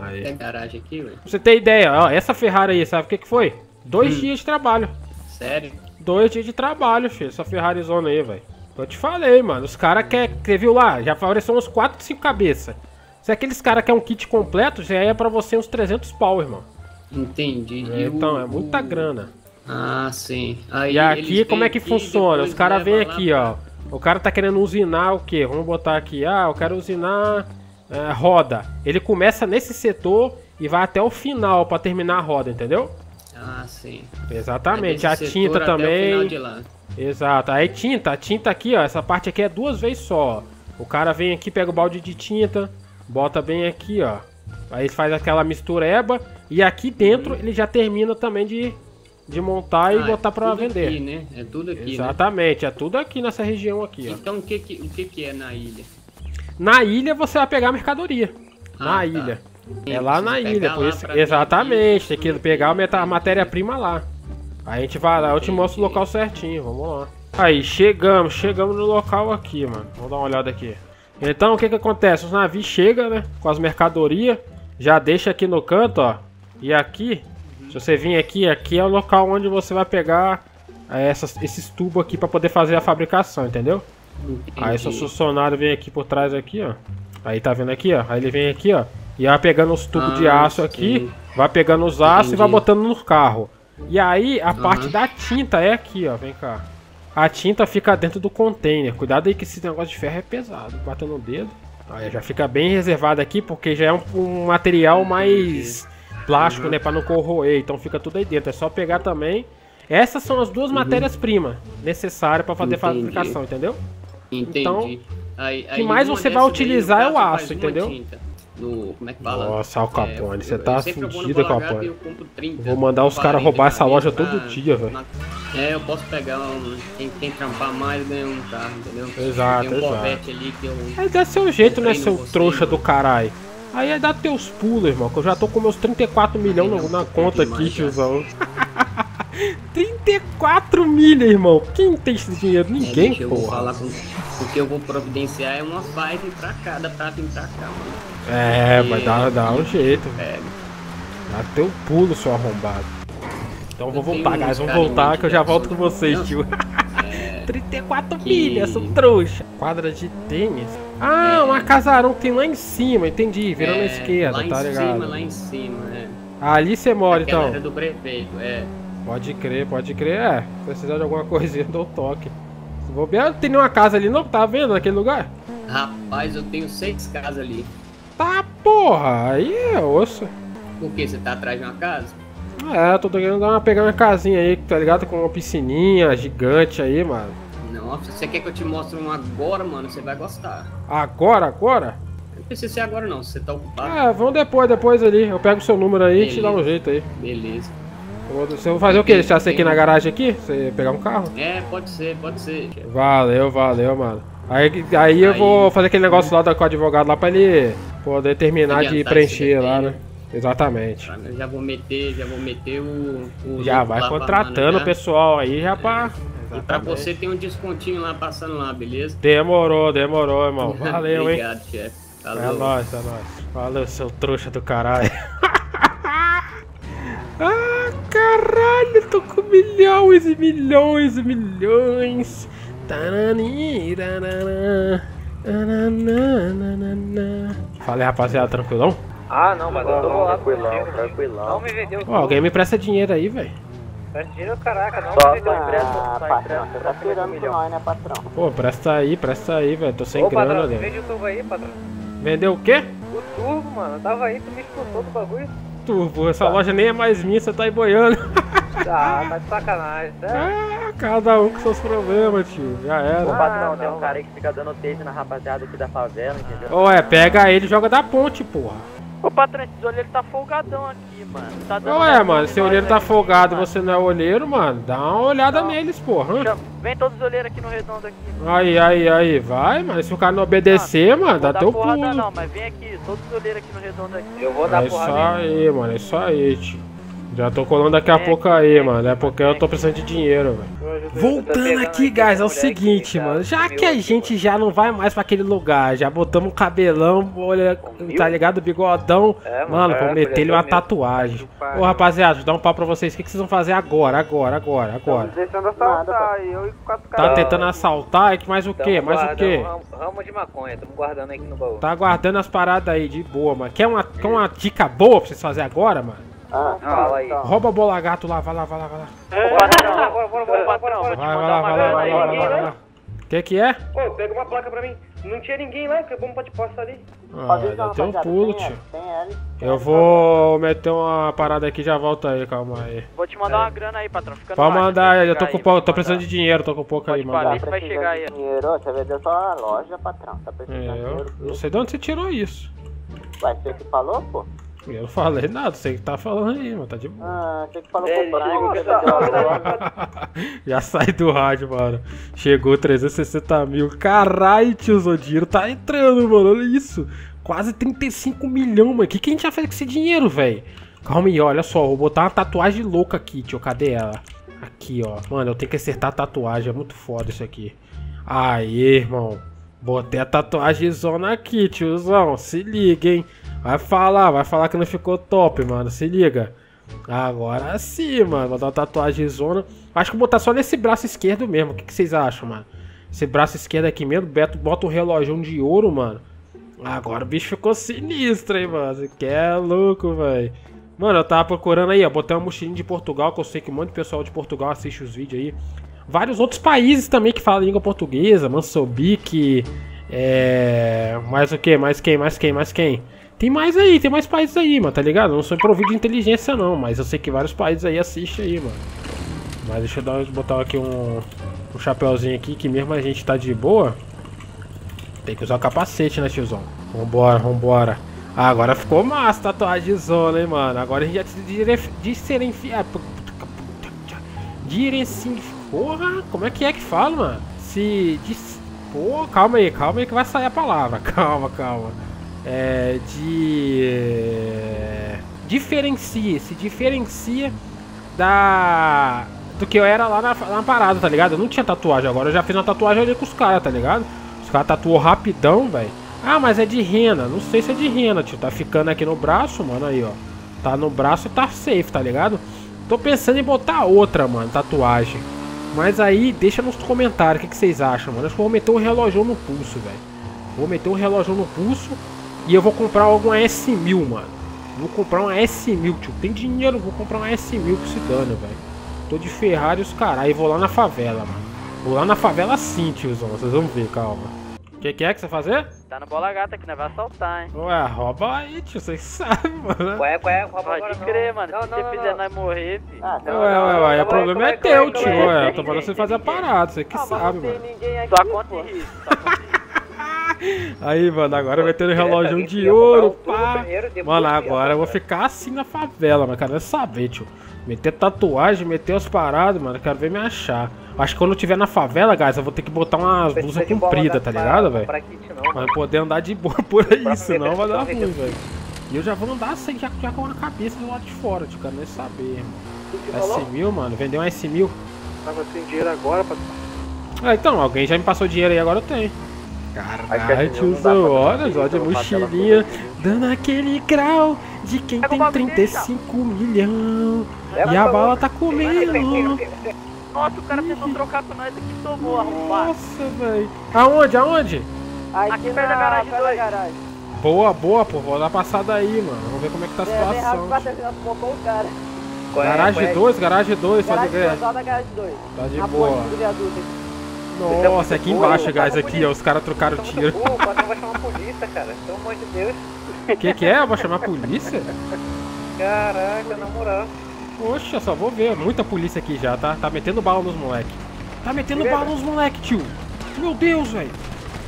Aí. Tem garagem aqui, velho? Pra você ter ideia, ó, essa Ferrari aí, sabe o que que foi? Dois hum. dias de trabalho. Sério? Dois dias de trabalho, filho, essa Ferrari zona aí, velho. Eu te falei, mano, os caras querem, você viu lá, já apareceu uns quatro, cinco cabeças. Se aqueles caras querem um kit completo, já é pra você uns trezentos pau, irmão. Entendi. É, então, é muita grana. Ah, sim. Aí e aqui, como é que funciona? Os caras vêm aqui, ó. O cara tá querendo usinar o quê? Vamos botar aqui. Ah, eu quero usinar é, roda. Ele começa nesse setor e vai até o final pra terminar a roda, entendeu? Ah, sim. Exatamente. A tinta também. Até o final de lá. Exato. Aí tinta. A tinta aqui, ó. Essa parte aqui é duas vezes só. O cara vem aqui, pega o balde de tinta, bota bem aqui, ó. Aí faz aquela mistureba. E aqui dentro hum. ele já termina também de... De montar e ah, botar é pra vender. Aqui, né? É tudo aqui. Exatamente, né? É tudo aqui nessa região aqui. Então ó. O, que que, o que que é na ilha? Na ilha você vai pegar a mercadoria. Ah, na tá. ilha. Sim, é lá na ilha. Por lá isso... Exatamente, tem que pegar a matéria-prima lá. Aí a gente vai lá, eu te mostro o local certinho, vamos lá. Aí, chegamos, chegamos no local aqui, mano. Vamos dar uma olhada aqui. Então o que que acontece? Os navios chegam, né? Com as mercadorias. Já deixa aqui no canto, ó. E aqui... Se você vir aqui, aqui é o local onde você vai pegar essas, esses tubos aqui para poder fazer a fabricação, entendeu? Entendi. Aí seu funcionário vem aqui por trás aqui, ó. Aí tá vendo aqui, ó. Aí ele vem aqui, ó. E vai pegando os tubos ah, de aço aqui, sim. vai pegando os aços e vai botando no carro. E aí a uhum. parte da tinta é aqui, ó. Vem cá. A tinta fica dentro do container. Cuidado aí que esse negócio de ferro é pesado. Batendo no dedo. Aí já fica bem reservado aqui porque já é um, um material mais... plástico, uhum. né, para não corroer, então fica tudo aí dentro, é só pegar também. Essas são as duas uhum. matérias-primas necessárias para fazer Entendi. fabricação, entendeu? Entendi. Então, aí, aí que mais você vai utilizar é o aço, entendeu? No, como é que fala? Nossa, Al Capone, é, você tá fudido, Al Capone. Vou mandar os caras roubar essa loja pra... todo dia, velho. É, eu posso pegar um... Quem, quem trampar mais ganha um carro, entendeu? Exato, um exato. Ali que eu... Aí dá seu jeito, né, seu você, trouxa mano. do caralho. Aí é dar teus pulos, irmão, que eu já tô com meus trinta e quatro milhões na, na conta aqui, tiozão. trinta e quatro milhões, irmão. Quem tem esse dinheiro? Ninguém, é, porra. Eu vou falar com... O que eu vou providenciar é uma vibe pra cada prata pra cá, mano. É, mas dá, dá um jeito, velho. Dá teu pulo, seu arrombado. Então eu vou voltar, guys. Vamos voltar que eu já volto com vocês, não. tio. trinta e quatro milhas, sou trouxa. Quadra de tênis. Ah, é. uma casarão que tem lá em cima, entendi. Virando é, à esquerda, tá ligado? Lá em cima, lá em cima, é. Ali você mora, Aquela então. Era do prefeito, é. Pode crer, pode crer, é. Se precisar de alguma coisinha, eu dou toque. Se bobear, não tem nenhuma casa ali não, tá vendo naquele lugar? Rapaz, eu tenho seis casas ali. Tá, porra, aí é osso. Por que? Você tá atrás de uma casa? É, eu tô querendo dar uma, pegar uma casinha aí, tá ligado? Com uma piscininha gigante aí, mano. Nossa, você quer que eu te mostre um agora, mano? Você vai gostar. Agora, agora? Não precisa ser agora não, você tá ocupado. É, vamos depois, depois ali. Eu pego o seu número aí e te dá um jeito aí. Beleza. Você vai fazer o que? Deixar você aqui na garagem aqui? Você pegar um carro? É, pode ser, pode ser. Valeu, valeu, mano. Aí, aí, aí eu vou fazer aquele negócio lá com o advogado lá pra ele poder terminar de preencher lá, né? Exatamente. Eu já vou meter, já vou meter o... o já vai contratando o pessoal aí, já pra... É, e pra você tem um descontinho lá, passando lá, beleza? Demorou, demorou, irmão. Valeu, Obrigado, hein? Obrigado, chefe. É nóis, é nóis. Valeu, seu trouxa do caralho. Ah, caralho, tô com milhões e milhões e milhões. Falei, rapaziada, tranquilão? Ah, não, mas eu tô rolado com ele. Não me vendeu. Ó, alguém me presta dinheiro aí, velho. Presta dinheiro, caraca, não me vendeu. Empresta, patrão. Você tá tirando milhões, né, patrão? Pô, presta aí, presta aí, velho. Tô sem Ô, grana, velho. Vende o turbo aí, patrão. Vendeu o quê? O turbo, mano. Eu tava aí, tu me expulsou do bagulho. Turbo, essa tá. loja nem é mais minha, você tá aí boiando. Ah, tá de sacanagem, né? Ah, cada um com seus problemas, tio. Já era. Ô, patrão, ah, tem um cara aí que fica dando tejo na rapaziada aqui da favela, entendeu? Ô, é, pega ele e joga da ponte, porra. O patrão, esse olheiro tá folgadão aqui, mano. Tá dando Ué, mano, se o olheiro tá folgado e você não é olheiro, mano, dá uma olhada não. neles, porra. Chama. Vem todos os olheiros aqui no redondo aqui. Mano. Aí, aí, aí, vai, mano. Se o cara não obedecer, não, mano, dá teu pulo. Não, não, mas vem aqui, todos os olheiros aqui no redondo aqui. Eu vou é dar porrada. É isso aí, mano, é isso aí, tio. Já tô colando daqui a pouco aí, mano. É porque eu tô precisando de dinheiro, velho. Voltando aqui, guys, é o seguinte, mano. Já que a gente já não vai mais pra aquele lugar, já botamos o cabelão, olha, tá ligado? O bigodão. Mano, vou meter ele uma tatuagem. Ô, rapaziada, dá um pau pra vocês. O que vocês vão fazer agora, agora, agora, agora? Tá tentando assaltar? Mais o que? Mais o que? Ramo de maconha, tamo guardando aqui no baú. Tá guardando as paradas aí, de boa, mano. Quer uma, quer uma dica boa pra vocês fazerem agora, mano? Ah, fala aí. Rouba o bolagato lá, vai lá, vai lá, vai lá. Bora, bora, bora, bora, bora. Vai lá, vai lá, vai lá, vai lá. Que que é? Ô, pega uma placa pra mim. Não tinha ninguém lá, que é bom pra te passar ali. Ah, deu até um pulo, tio. Eu vou meter uma parada aqui, já volta aí, calma aí. Vou te mandar uma grana aí, patrão. Pode mandar, eu tô com pouco, tô precisando de dinheiro, tô com pouco aí, mano. Vai chegar aí. Dinheiro, você vendeu só a loja, patrão. Tá precisando de dinheiro. Não sei de onde você tirou isso. Vai, você que falou, pô? Eu não falei nada, sei que tá falando aí, mano, tá de boa. Ah, sei que falou é, com já sai do rádio, mano. Chegou trezentos e sessenta mil. Caralho, tiozão, o dinheiro tá entrando, mano, olha isso. Quase trinta e cinco milhões, mano. O que, que a gente já fez com esse dinheiro, velho? Calma aí, olha só, vou botar uma tatuagem louca aqui, tio, cadê ela? Aqui, ó, mano, eu tenho que acertar a tatuagem, é muito foda isso aqui. Aê, irmão. Botei a tatuagem zona aqui, tiozão, se liga, hein. Vai falar, vai falar que não ficou top, mano. Se liga. Agora sim, mano. Vou dar uma tatuagem zona. Acho que vou botar só nesse braço esquerdo mesmo. O que, que vocês acham, mano? Esse braço esquerdo aqui mesmo. Beto, bota um relógio de ouro, mano. Agora o bicho ficou sinistro, hein, mano. Você que é louco, velho. Mano, eu tava procurando aí, ó. Botei uma mochilinha de Portugal, que eu sei que um monte de pessoal de Portugal assiste os vídeos aí. Vários outros países também que falam língua portuguesa. Moçambique. É. Mais o quê? Mais quem? Mais quem? Mais quem? Tem mais aí, tem mais países aí, mano, tá ligado? Eu não sou improviso de inteligência não, mas eu sei que vários países aí assistem aí, mano. Mas deixa eu dar, botar aqui um, um chapéuzinho aqui, que mesmo a gente tá de boa, tem que usar o capacete, né, tiozão? Vambora, vambora. Ah, agora ficou massa a tatuagem zona, hein, mano? Agora a gente já se diferencia... Direcin... Porra, como é que é que fala, mano? Se... Pô, calma aí, calma aí que vai sair a palavra. Calma, calma. É, de é, diferencia, se diferencia da do que eu era lá na, na parada, tá ligado? Eu não tinha tatuagem, agora eu já fiz uma tatuagem ali com os caras, tá ligado? Os caras tatuou rapidão, velho. Ah, mas é de rena, não sei se é de rena, tio. Tá ficando aqui no braço, mano, aí, ó. Tá no braço e tá safe, tá ligado? Tô pensando em botar outra, mano, tatuagem. Mas aí, deixa nos comentários o que, que vocês acham, mano. Acho que eu vou meter um relógio no pulso, velho. Vou meter um relógio no pulso. E eu vou comprar alguma S mil, mano. Vou comprar uma S mil, tio. Tem dinheiro, vou comprar uma S mil que se dane, velho. Tô de Ferrari os caras. E vou lá na favela, mano. Vou lá na favela sim, tiozão. Vocês vão ver, calma. O que, que é que você vai fazer? Tá no bola gata aqui, não vai assaltar, hein? Ué, rouba aí, tio. Vocês sabem, mano. Ué, ué, rouba agora não. Pode crer, mano. Não, não, se você fizer, nós morrer, filho. Ah, não, ué, ué, ué. O problema é teu, tio. Ué, eu tô falando você fazer a parada. Você que sabe, mano. Só acontece isso, só acontece isso. Aí, mano, agora vai ter um relógio de ouro, pá. Mano, agora eu vou ficar assim na favela, mano. Quero saber, tio. Meter tatuagem, meter as paradas, mano. Quero ver me achar. Acho que quando eu tiver na favela, guys, eu vou ter que botar umas blusas compridas, tá ligado, velho? Pra poder andar de boa por aí, senão vai dar ruim, velho. E eu já vou andar assim, já, já com a cabeça do lado de fora, tio. Quero nem saber, irmão. S mil, mano. Vendeu um S mil. Tava sem dinheiro agora, pra... Ah, então, alguém já me passou dinheiro aí, agora eu tenho. Caralho, tiozão, olha, olha de mochilinha, dando aquele grau de quem tem trinta e cinco milhões. E a bala tá comendo. Nossa, o cara tentou trocar com nós aqui, tomou, arrombado. Nossa, velho. Aonde, aonde? Aqui perto da garagem. Boa, boa, pô, vou dar passada aí, mano. Vamos ver como é que tá a situação. Garagem dois, garagem dois, pode ver. Tá de boa. Nossa, aqui embaixo, guys, aqui, ó, os caras trocaram o tiro. Pô, mas não vai chamar a polícia, cara, pelo amor de Deus. Que que é? Eu vou chamar a polícia? Caraca, na moral. Poxa, só vou ver, muita polícia aqui já, tá? Tá metendo bala nos moleque. Tá metendo bala nos moleque, tio. Meu Deus, velho.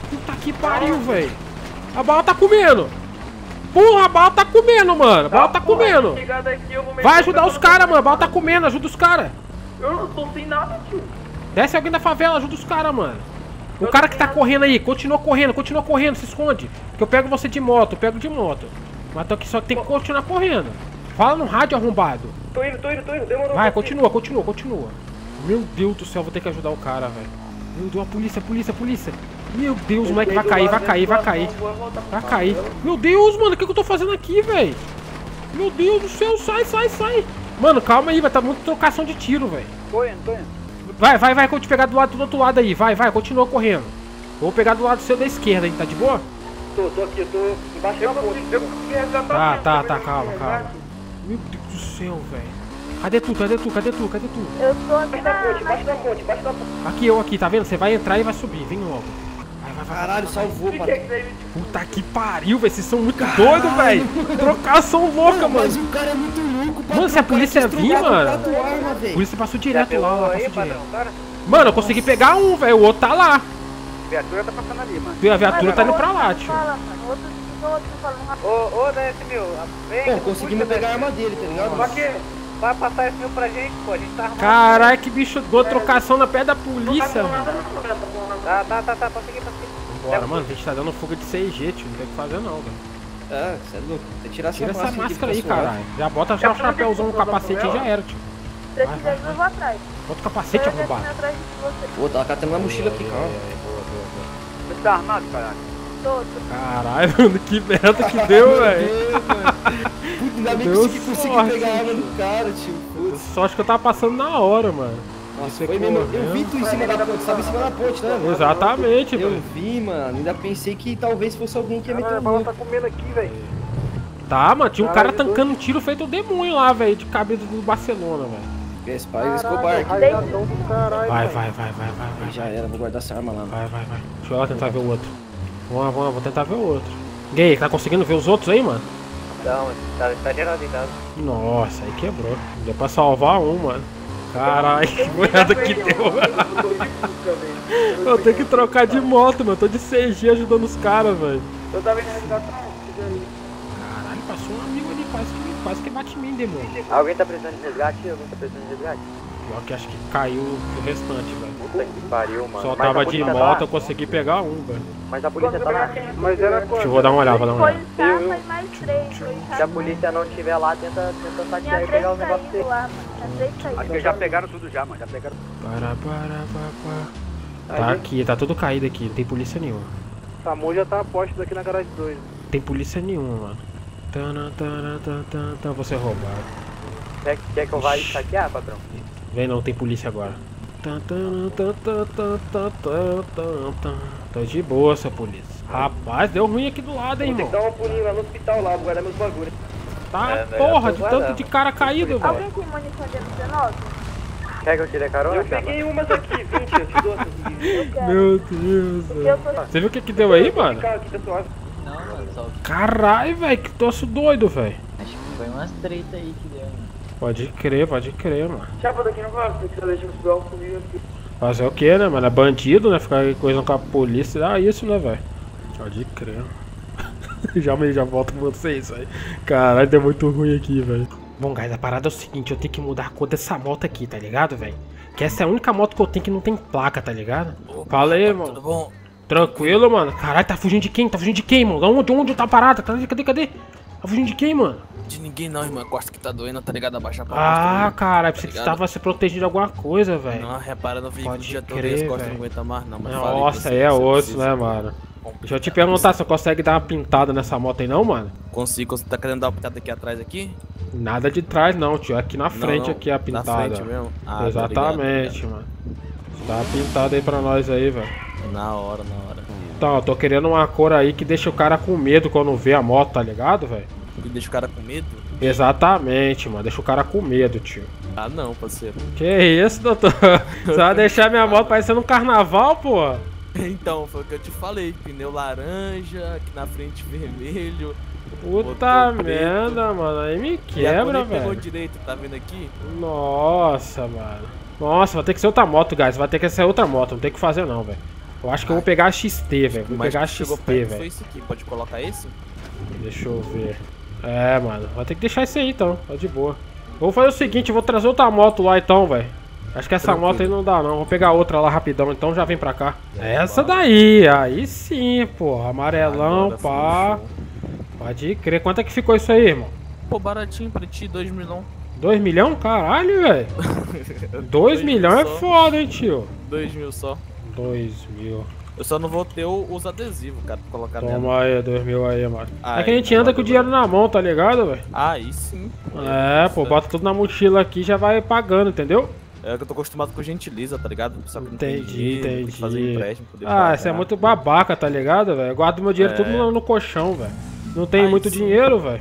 Puta que pariu, velho. A bala tá comendo. Porra, a bala tá comendo, mano. A bala tá comendo. Vai ajudar os caras, mano, a bala tá comendo, ajuda os caras. Eu não tô sem nada, tio. Desce alguém da favela, ajuda os caras, mano. O eu cara que tá correndo aí, continua correndo, continua correndo, se esconde. Que eu pego você de moto, eu pego de moto. Mas tô aqui só que tem que continuar correndo. Fala no rádio, arrombado. Tô indo, tô indo, tô indo, demorou. Vai, continua, continua, continua. Meu Deus do céu, vou ter que ajudar o cara, velho. Meu Deus, a polícia, a polícia, a polícia. Meu Deus, moleque, vai cair, vai cair, vai cair. Vai cair. Meu Deus, mano, o que, que eu tô fazendo aqui, velho? Meu Deus do céu, sai, sai, sai. Mano, calma aí, vai tá muito trocação de tiro, velho. Tô indo, tô indo. Vai, vai, vai, que eu te pegar do lado do outro lado aí. Vai, vai, continua correndo. Eu vou pegar do lado seu da esquerda, hein? Tá de boa? Tô, tô aqui, eu tô embaixo da ponte. Tá, tá, tá, calma, calma. Meu Deus do céu, velho. Cadê tu? Cadê tu? Cadê tu? Cadê tu? Eu tô aqui na ponte, embaixo da ponte, embaixo da ponte. Aqui, eu aqui, tá vendo? Você vai entrar e vai subir, vem logo. Vai, vai, vai. Caralho, salvou, mano. Puta que pariu, velho. Vocês são muito doidos, velho. Trocação louca, mano. Mas o cara é muito louco, mano. Mano, se a polícia vir, mano. A polícia passou direto lá, lá, passou direto. Mano, eu consegui pegar um, velho. O outro tá lá. A viatura tá passando ali, mano. A viatura tá indo pra lá, tio. Ô, da S mil, vem. Pô, conseguimos pegar a arma dele, tá ligado? Vai passar esse meu pra gente, pô, a gente tá armado. Caralho, que bicho doido, é. Trocação na pé da polícia, mano. Tá, tá, tá, tá, consegui, consegui. Bora, mano, a gente tá dando fuga de C G, tio, não tem o que fazer não, velho. Ah, você é louco, você tira essa, tira essa máscara aí, caralho. Já bota já o chapéuzão no capacete e já era, tio. Se você quiser, eu vou atrás. Bota o capacete, arrombado. Pô, tá catando uma mochila aqui, calma. Você tá armado, caralho? Caralho, mano, que merda que deu, velho. Ainda bem que eu consegui pegar a arma do cara, tio. Só acho que eu tava passando na hora, mano. Nossa, foi mesmo. Eu vi tu em cima da ponte, sabe, em cima da ponte, né? Exatamente, velho. Eu vi, mano. Ainda pensei que talvez fosse alguém que ia meter o bala. Tá comendo aqui, velho. Tá, mano, tinha um cara tancando um tiro feito o demônio lá, velho, de cabeça do Barcelona, velho. Esse pai Escobar aqui. Vai, vai, vai, vai, vai. Já era, vou guardar essa arma lá. Vai, vai, vai. Deixa eu lá tentar ver o outro. Vamos lá, vamos lá, vou tentar ver o outro. E aí, tá conseguindo ver os outros aí, mano? Não, tá, tá gerado em casa. Nossa, aí quebrou. Deu pra salvar um, mano. Caralho, que moeda que deu. Eu tenho que trocar de moto, mano. Tô de C G ajudando os caras, velho. Eu tava indo ajudar atrás. Caralho, passou um amigo ali, quase que, quase que bate em mim, demônio. Alguém tá precisando de resgate? Alguém tá precisando de resgate? Pior que acho que caiu o restante, velho. Puta que pariu, mano. Só tava de moto, eu consegui pegar um, velho. Mas a polícia tá lá. Mas era quanto? Deixa eu dar uma olhada, vou dar uma olhada. Foi mais três. Se a polícia não estiver lá, tenta saquear e pegar o negócio dele. Acho que já pegaram tudo já, mano. Já pegaram tudo. Tá aqui, tá tudo caído aqui. Não tem polícia nenhuma. Samu já tá a posto aqui na garagem dois. Não tem polícia nenhuma, mano. Vou ser roubado. Quer que eu vá saquear, patrão? Vem, não tem polícia agora. Tá de boa essa polícia. Rapaz, deu ruim aqui do lado, hein, irmão. Tem que dar uma pulinha lá no hospital lá, vou guardar meus bagulhos. Tá, é, porra, de tanto de cara caído, velho. Alguém tem munição de dezenove? Quer que eu tire a carona? Eu peguei umas aqui, vinte, eu te dou essas. Meu Deus, velho. Você viu o que que deu aí, mano? Não, mano, só... Caralho, velho, que troço doido, velho. Acho que foi umas treta aí que deu, mano. Pode crer, pode crer, mano. Chapa daqui não gosta, tem que deixar os dois comigo aqui. Fazer o que, né, mano? É bandido, né? Ficar coisa com a polícia, dá isso, né, velho? Pode crer. já, já volto com vocês, velho. Caralho, deu muito ruim aqui, velho. Bom, guys, a parada é o seguinte, eu tenho que mudar a cor dessa moto aqui, tá ligado, velho? Que essa é a única moto que eu tenho que não tem placa, tá ligado? Fala aí, mano. Tudo bom? Tranquilo, mano. Caralho, tá fugindo de quem? Tá fugindo de quem, mano? Onde, onde tá a parada? Cadê, cadê, cadê? Tá fugindo de quem, mano? De ninguém não, irmão. A costa que tá doendo, tá ligado? Abaixa pra lá. Ah, cara, pensei que você tava se protegendo de alguma coisa, velho. Não, repara, no veículo já todo e as costas não aguentam mais, não. Mas nossa, aí é osso, né, mano? Deixa eu te perguntar, você consegue dar uma pintada nessa moto aí, não, mano? Consigo. Você tá querendo dar uma pintada aqui atrás, aqui? Nada de trás, não, tio. Aqui na frente, aqui é a pintada. Na frente mesmo? Ah, exatamente, mano. Dá uma pintada aí pra nós aí, velho. Na hora, na hora. Então, eu tô querendo uma cor aí que deixa o cara com medo quando vê a moto, tá ligado, velho? Que deixa o cara com medo? Exatamente, mano. Deixa o cara com medo, tio. Ah, não, parceiro. Que isso, doutor? Você vai deixar minha moto parecendo um carnaval, pô? Então, foi o que eu te falei. Pneu laranja, aqui na frente vermelho. Puta merda, mano. Aí me quebra, velho. Pegou direito, tá vendo aqui? Nossa, mano. Nossa, vai ter que ser outra moto, guys. Vai ter que ser outra moto. Não tem o que fazer, não, velho. Eu acho que eu vou pegar a X T, velho. Vou pegar a X T, velho. Foi isso aqui. Pode colocar esse? Deixa eu ver. É, mano. Vai ter que deixar isso aí, então. Tá de boa. Eu vou fazer o seguinte. Eu vou trazer outra moto lá, então, velho. Acho que essa tranquilo. Moto aí não dá, não. Vou pegar outra lá rapidão, então já vem pra cá. É, essa bora. Daí. Aí sim, pô. Amarelão, agora, pá. Pode crer. Quanto é que ficou isso aí, irmão? Pô, baratinho pra ti. dois milhões. dois milhão? Caralho, velho. dois milhão é só. Foda, hein, tio. dois mil só. dois mil. Eu só não vou ter os adesivos, cara, pra colocar nela. Toma aí, dois mil aí, mano. Aí, é que a gente anda com o dinheiro na mão, tá ligado, velho? Aí sim. É, é pô, bota tudo na mochila aqui e já vai pagando, entendeu? É que eu tô acostumado com gentileza, tá ligado? Só que entendi, pedir, entendi. Tem que fazer empréstimo. Poder ah, pagar. Isso é muito babaca, tá ligado, velho? Eu guardo meu dinheiro é... tudo no, no colchão, velho. Não tem aí muito sim, dinheiro, velho.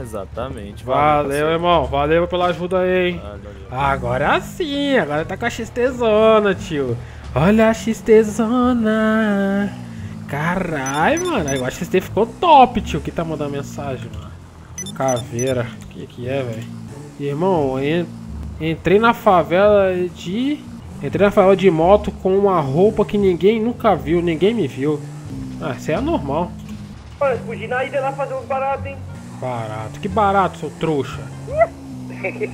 Exatamente. Valeu, valeu irmão. Valeu pela ajuda aí, hein? Valeu, valeu. Agora sim, agora tá com a XTzona, tio. Olha a XTzona. Caralho, mano. Aí, a X T ficou top, tio. Que tá mandando mensagem, mano? Caveira. O que que é, velho? Irmão, en... entrei na favela de... Entrei na favela de moto com uma roupa que ninguém nunca viu. Ninguém me viu. Ah, isso é normal. Mano, podia ir na ida lá fazer uns baratos, hein? Barato? Que barato, seu trouxa?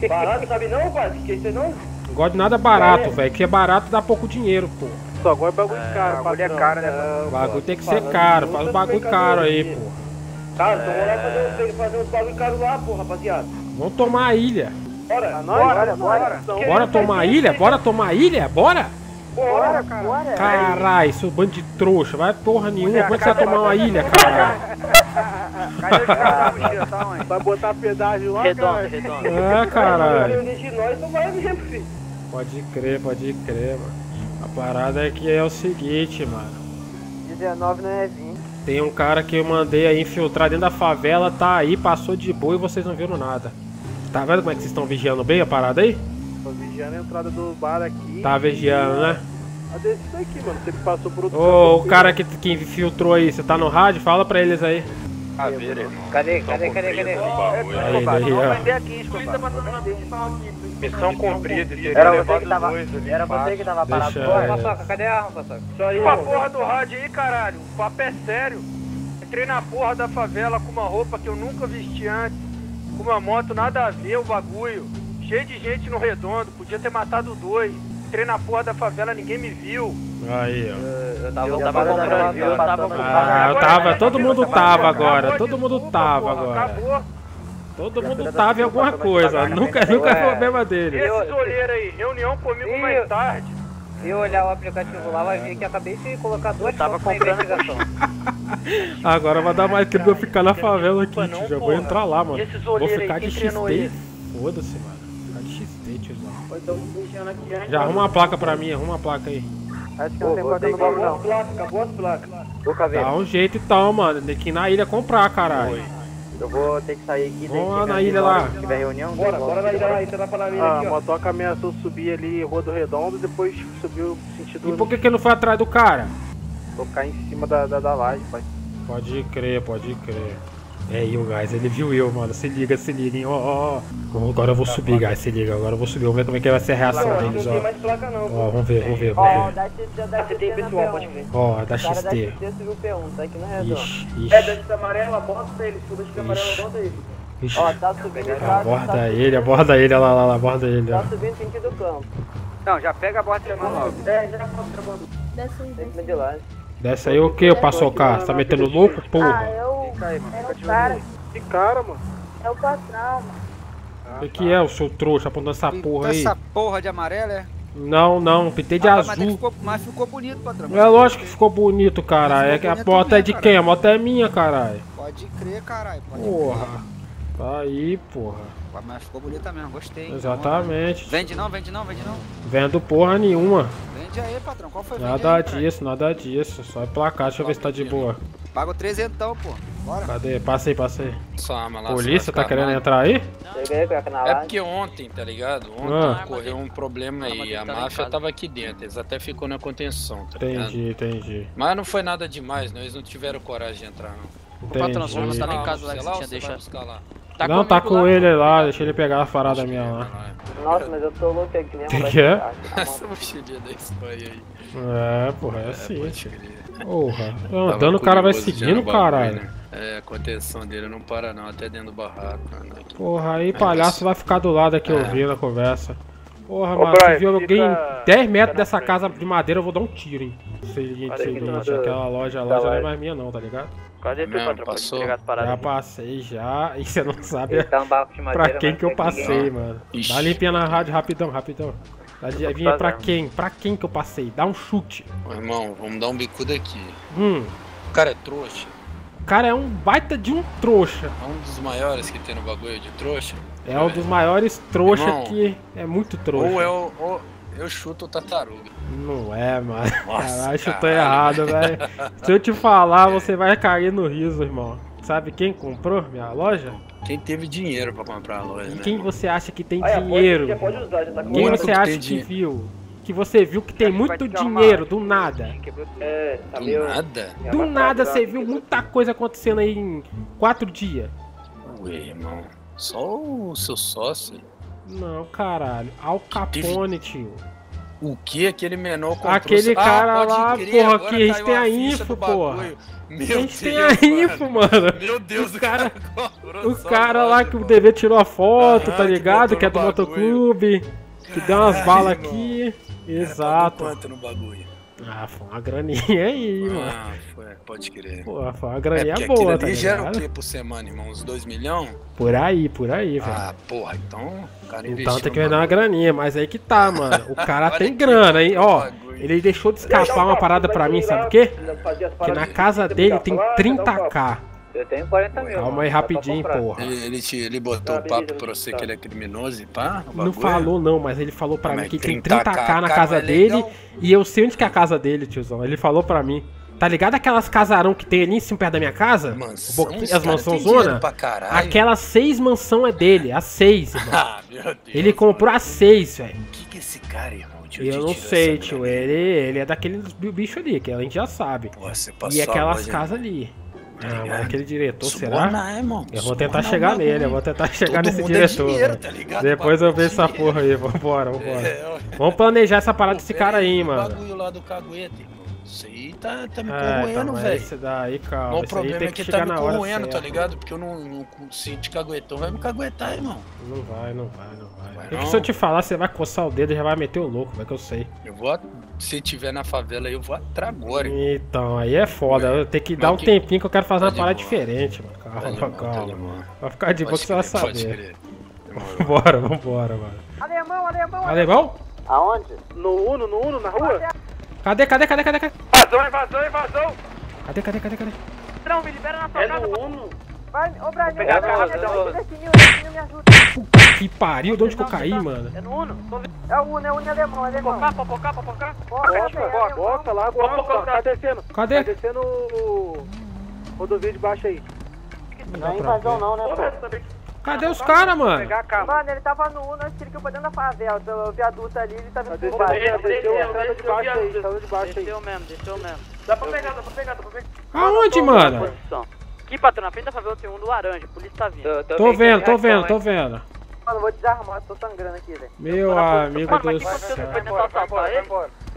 Barato sabe não, pai? Que isso não? Não gosto de nada barato, é. Velho. Que é barato dá pouco dinheiro, pô. Só agora é bagulho é, caro, bagulho é caro, né? Não, bagulho tem que ser caro, faz um bagulho caro aí, aí, pô. Cara, então é... vamos lá fazer uns bagulho caro lá, pô, rapaziada. Vamos tomar a ilha. Bora, ah, nós, bora, bora, bora. Bora, bora tomar a ilha, bora tomar a ilha, bora? Bora, cara. Bora. Caralho, seu bando de trouxa, vai porra nenhuma. Como é que você vai tomar uma ilha, caralho? Vai botar pedágio lá, cara. Redondo, é, caralho. Pode crer, pode crer, mano. A parada é que é o seguinte, mano. dezenove não é vinte. Tem um cara que eu mandei aí infiltrar dentro da favela, tá aí, passou de boa e vocês não viram nada. Tá vendo como é que vocês estão vigiando bem a parada aí? Tô vigiando a entrada do bar aqui. Tá vigiando, e... né? A descida aqui, mano. Você passou por outro lado. Ô, o cara que, que infiltrou aí, você tá no rádio? Fala pra eles aí. Caveira, cadê, cadê, cadê, cadê? Não vender aqui, missão cumprida, era você que tava, era você que tava parado. Passoca, cadê a arma, Passoca? Uma porra do rádio aí, caralho. O papo é sério. Entrei na porra da favela com uma roupa que eu nunca vesti antes, com uma moto nada a ver, o bagulho. Cheio de gente no redondo, podia ter matado dois. Entrei na porra da favela, ninguém me viu. Aí, ó. Eu, eu tava, eu tava comprando, eu tava comprando. Ah, eu tava, todo mundo tava agora, todo mundo tava agora. Todo mundo tava em alguma coisa, nunca, nunca foi o problema dele. Esse olheiro aí, reunião comigo mais tarde. Se olhar o aplicativo lá, vai ver que acabei de colocar duas fotos na investigação. Agora vai dar mais tempo de eu ficar na favela aqui, tio. Já vou entrar lá, mano. Vou ficar de X T. Foda-se, mano. Já arruma uma placa pra mim, arruma uma placa aí. Acho que não tem placa no bagulho não. Acabou as placas. Dá um jeito e tal, mano. Tem que ir na ilha comprar, caralho. Eu vou ter que sair aqui. Vamos lá na ilha lá. Se tiver reunião, bora, bora na ilha lá. Você tá falando aí, ó. A motoca ameaçou subir ali, Rua do Redondo, depois subiu sentido. E por que que não foi atrás do cara? Tocar em cima da, da, da laje, pai. Pode crer, pode crer. É, eu, guys, ele viu eu, mano. Se liga, se liga, hein. Ó, oh, ó. Oh. Agora eu vou subir, guys, se liga. Agora eu vou subir. Vamos ver como é que vai ser a reação não, deles, ó. Não tem mais placa, não. Ó, vamos ver, vamos ver. Ó, da X T, pessoal, pode ver. Ó, da X T. Da X T subiu P um, tá aqui no redor. É, da X T amarela, bota ele. Suba de amarela, bota ele. Ó, tá subindo. Aborda ele, aborda ele, olha lá, lá, aborda ele. Tá subindo sentido do campo. Não, já pega a borda de mão logo. É, já pode trabalhar. Desce aí, de lá. Desce aí o que, Passoca? Você tá metendo louco, porra? Aí, mano. É o cara. Que cara, mano? É o patrão, mano. O que é o seu trouxa apontando essa porra aí? Essa porra de amarelo, é? Não, não, pintei de ah, azul. Mas ficou, mas ficou bonito, patrão. É lógico que ficou bonito, caralho. É que a moto é de quem? A moto é minha, caralho. Pode crer, caralho. Porra. Crer. Tá aí, porra. Mas ficou bonita mesmo, gostei. Exatamente. Então, vende não, vende não, vende não. Vendo porra nenhuma. Vende aí, patrão. Qual foi o nada aí, disso, cara? Nada disso. Só é placar, deixa eu ver se tá de boa. Paga o trezentão, pô. Bora. Cadê? Passa aí, passa aí. Só arma lá. Polícia tá querendo entrar aí? É porque ontem, tá ligado? Ontem ah. ocorreu um problema aí. A máfia tava aqui dentro. Eles até ficou na contenção, tá ligado? Entendi, entendi. Mas não foi nada demais, não. Eles não tiveram coragem de entrar, não. O patrão só não tá lá em casa lá que você tinha deixado. Tá não, tá com lá, ele lá, deixa ele pegar a farada minha lá. Nossa, mas eu tô louco aqui mesmo. Que que é? Essa mochilinha da Espanha aí. É, porra, é assim. É, porra, andando o cara vai seguindo, caralho. É, a contenção dele não para não, até dentro do barraco. Né? Porra, aí palhaço vai ficar do lado aqui ouvindo a conversa. Porra, ô, mano, Brian, se eu ganhei tá... dez metros tá dessa casa de madeira, eu vou dar um tiro, hein. Seguinte, seguinte, aquela loja lá já não é mais minha não, tá ligado? Cadê tu, patrão? Passou? Já passei, já. E você não sabe tá um barco de madeira, pra quem que eu passei, ninguém, mano. Ixi. Dá limpinha na rádio, rapidão, rapidão. Adivinha pra quem? Pra quem que eu passei? Dá um chute. Ô, irmão, vamos dar um bicudo aqui. Hum. O cara é trouxa. O cara é um baita de um trouxa. É um dos maiores que tem no bagulho de trouxa. É um dos maiores trouxa, irmão, que é muito trouxa. Ou eu, ou eu chuto o tartaruga. Não é, mano. Nossa, chutou errado, velho. Se eu te falar, você vai cair no riso, irmão. Sabe quem comprou minha loja? Quem teve dinheiro pra comprar a loja, e né? Quem você acha que tem ah, dinheiro? É, pode, pode usar, já tá com quem você que acha que dinheiro. Viu? Que você viu que tem é, muito dinheiro, do nada. É, tá do meio... nada? Do nada você viu muita coisa acontecendo aí em quatro dias. Ué, irmão. Só o seu sócio? Não, caralho. Al Capone, tio. O que? Aquele menor comprou? Aquele cara ah, lá, crer, porra, que a gente tem a info, porra. Meu a gente Deus, tem a info, mano. mano. Meu Deus, o cara... O cara lá que o D V tirou a foto, ah, tá ligado? Que, que é do bagulho. Motoclube. Que deu umas balas aqui. Exato. Quanto no bagulho? Ah, foi uma graninha aí, ah, mano. Ah, foi, pode crer. Pô, foi uma graninha é boa, tá ligado? Gera o que por semana, irmão? Uns dois milhões? Por aí, por aí, velho. Ah, porra, então o cara investiu. Então tem que ganhar uma graninha, mas aí que tá, mano. O cara tem grana, hein? Ó, ele deixou de escapar uma parada pra mim, sabe o quê? Que na casa dele tem trinta k. Eu tenho quarenta mil. Calma aí rapidinho, porra. Ele, ele, te, ele botou o papo pra você que ele é criminoso e pá? Não falou não, mas ele falou pra mim que tem trinta k na casa dele. E eu sei onde que é a casa dele, tiozão. Ele falou pra mim. Tá ligado aquelas casarão que tem ali em cima perto da minha casa? Mansão, as mansãozona? Aquelas seis mansão é dele, as seis, irmão. Ah, meu Deus, ele comprou as seis, velho. O que que esse cara, irmão? De eu não sei, tio. Ele, ele é daqueles bicho ali, que a gente já sabe. Porra, você passou e aquelas casas ali. Ah, mas aquele diretor, será? Não, é, mano. Eu vou tentar não, chegar não, nele, eu vou tentar chegar todo nesse diretor. É dinheiro, tá ligado, depois eu vejo essa porra aí, vambora, vambora. É, eu... Vamos planejar essa parada desse cara aí, mano. O bagulho lá do cagueta, irmão. Isso aí tá, tá me corroendo, velho. Esse daí, calma. O problema é que tá me corroendo, tá ligado? Porque eu não, não sinto de caguetão, vai me caguetar, irmão. Não vai, não vai, não vai. Não vai não. Se eu te falar, você vai coçar o dedo e já vai meter o louco, vai que eu sei. Eu vou. Se tiver na favela, eu vou atrás agora. Então, aí é foda. Eu tenho que dar um tempinho que eu quero fazer uma parada diferente, mano. Calma, calma. Vai ficar de boa que você vai saber. Vambora, vambora, mano. Alemão, alemão, alemão. Aonde? No Uno, no Uno, na rua? Cadê, cadê, cadê, cadê, cadê? Invasão, invasão, invasão. Cadê, cadê, cadê, cadê? Não, me libera na sua casa. É no Uno. Vai, ô, Brian, me ajuda. Puta que pariu, de onde que eu caí, mano? É no Uno? É o Uno, é o Uno alemão, alemão. Popocar, popocar, popocar. Popocar, bota lá, bota. Tá descendo. Cadê? Tá descendo o rodovia de baixo aí. Não é invasão não, né? Cadê os caras, mano? Mano, ele tava no Uno, nós tiramos pra dentro da favela. O viaduto ali, ele tá vindo por baixo. Desceu, desceu de baixo aí, desceu de baixo aí. Desceu mesmo, desceu mesmo. Dá pra pegar, dá pra pegar, dá pra pegar. Aonde, mano? Aqui, patrão, na frente da favela tem um do laranja, a polícia tá vindo. Tô, tô, tô vendo, tô vendo, tô vendo. Mano, vou desarmar, tô sangrando aqui, velho. Meu amigo do céu.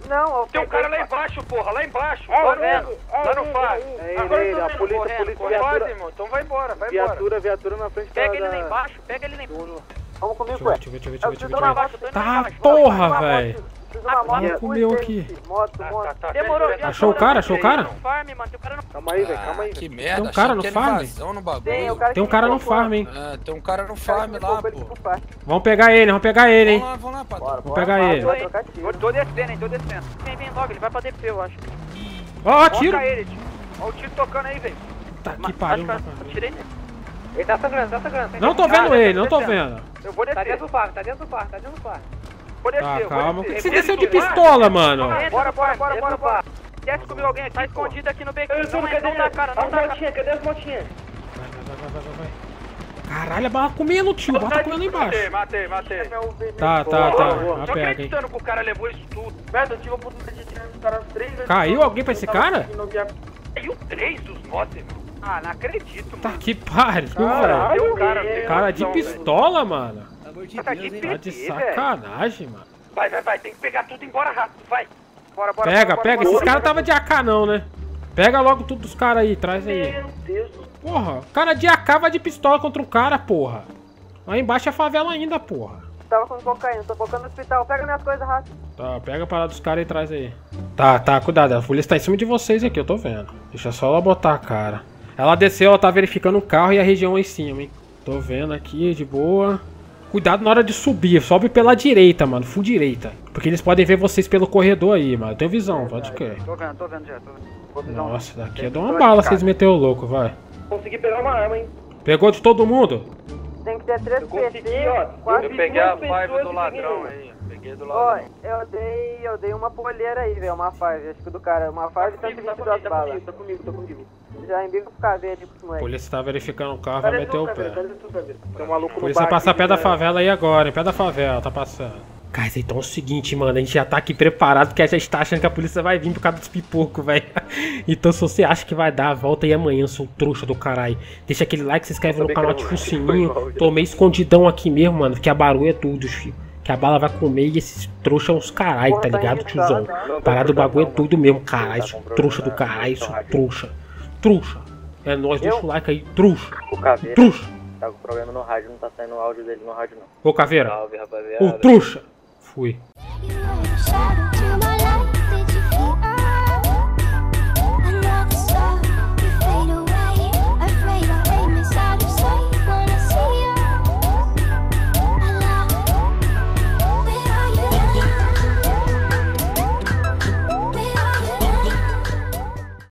Não, tem um cara lá embaixo, porra, lá embaixo. Tô vendo, lá não faz. Agora ele, a polícia, polícia, viatura. Então vai embora, vai embora. Viatura, viatura na frente. Pega ele lá embaixo, pega ele lá embaixo. Vamos comigo, ué. Deixa eu ver, deixa eu ver, deixa eu ver. Tá, porra, velho. Mano, comeu aqui. Achou o cara? Achou o cara? Calma aí, velho. Calma aí. Que merda. Tem um cara no farm? Tem um cara no farm, hein? Tem um cara no farm lá, pô. Vamos pegar ele, vamos pegar ele, hein? Vamos lá, vamos lá, patrão. Vamos pegar ele. Tô descendo, hein? Tô descendo. Vem, vem logo, ele vai pra D P, eu acho. Ó, tiro. Ó, o tiro tocando aí, velho. Tá, que pariu. Ele tá sangrando, tá sangrando. Não tô vendo ele, não tô vendo. Eu vou descer. Tá dentro do farm, tá dentro do farm, tá dentro do farm. Tá, calma. Por que você desceu de pistola, mano? Bora, bora, bora, bora, bora. Desce comigo alguém aqui, tá escondido aqui no beco. Não dá cara, não dá cara. Cadê as motinhas? Vai, vai, vai, vai, vai. Caralho, a bala comendo, tio. A bala tá comendo embaixo. Matei, matei, matei. Tá, tá, tá. Tá pega, hein. Tô acreditando que o cara levou isso tudo. Merda, eu tive a oportunidade de tirar os caras três vezes. Caiu alguém pra esse cara? Caiu três dos motos, irmão. Ah, não acredito, mano. Tá que pariu, velho. Cara de pistola, mano. De tá Deus, de, de sacanagem, mano. Vai, vai, vai, tem que pegar tudo e embora rápido, vai. Bora, bora, pega, bora, pega, bora, esses caras tava de A K não, né? Pega logo tudo dos caras aí, traz aí. Meu Deus. Porra, cara de A K vai de pistola contra um cara, porra. Lá embaixo é favela ainda, porra. tava com cocaína, tô focando no hospital. Pega minhas coisas rápido. Tá, pega a parada dos caras e traz aí. Tá, tá, cuidado. A polícia tá em cima de vocês aqui, eu tô vendo. Deixa só ela botar a cara. Ela desceu, ela tá verificando o carro e a região em cima, hein. Tô vendo aqui, de boa. Cuidado na hora de subir. Sobe pela direita, mano. Full direita. Porque eles podem ver vocês pelo corredor aí, mano. Eu tenho visão, pode crer. Tô vendo, tô vendo já, tô vendo. Nossa, daqui eu dou uma bala se eles meterem o louco, vai. Consegui pegar uma arma, hein. Pegou de todo mundo? Tem que ter três P C, ó. Eu peguei a five do ladrão aí. Peguei do ladrão. Ó, eu dei, eu dei uma polheira aí, velho. Uma five, acho que do cara. Uma five tá comigo, tá comigo, tá comigo, tá comigo. Já embica pro caveira ali pro moleque. A polícia tá verificando o carro, vai meter o pé. A polícia vai passar pé da favela aí agora, hein? Pé da favela, tá passando. Cara, então é o seguinte, mano, a gente já tá aqui preparado porque a gente tá achando que a polícia vai vir por causa dos pipocos, velho. Então se você acha que vai dar a volta aí amanhã, seu trouxa do caralho, deixa aquele like, se inscreve no canal, ativa o sininho. Tô meio escondidão aqui mesmo, mano, que a barulho é tudo, filho. Que a bala vai comer e esses trouxa é uns caralho, tá ligado, tiozão? Parada do bagulho é tudo mesmo, caralho, isso trouxa do caralho, isso trouxa. Trouxa. É nóis, deixa o like aí, trouxa. Trouxa. Tá com problema no rádio, não tá saindo o áudio dele no rádio não. Ô, Caveira. Salve, rapaziada. Ô, trouxa. Fui.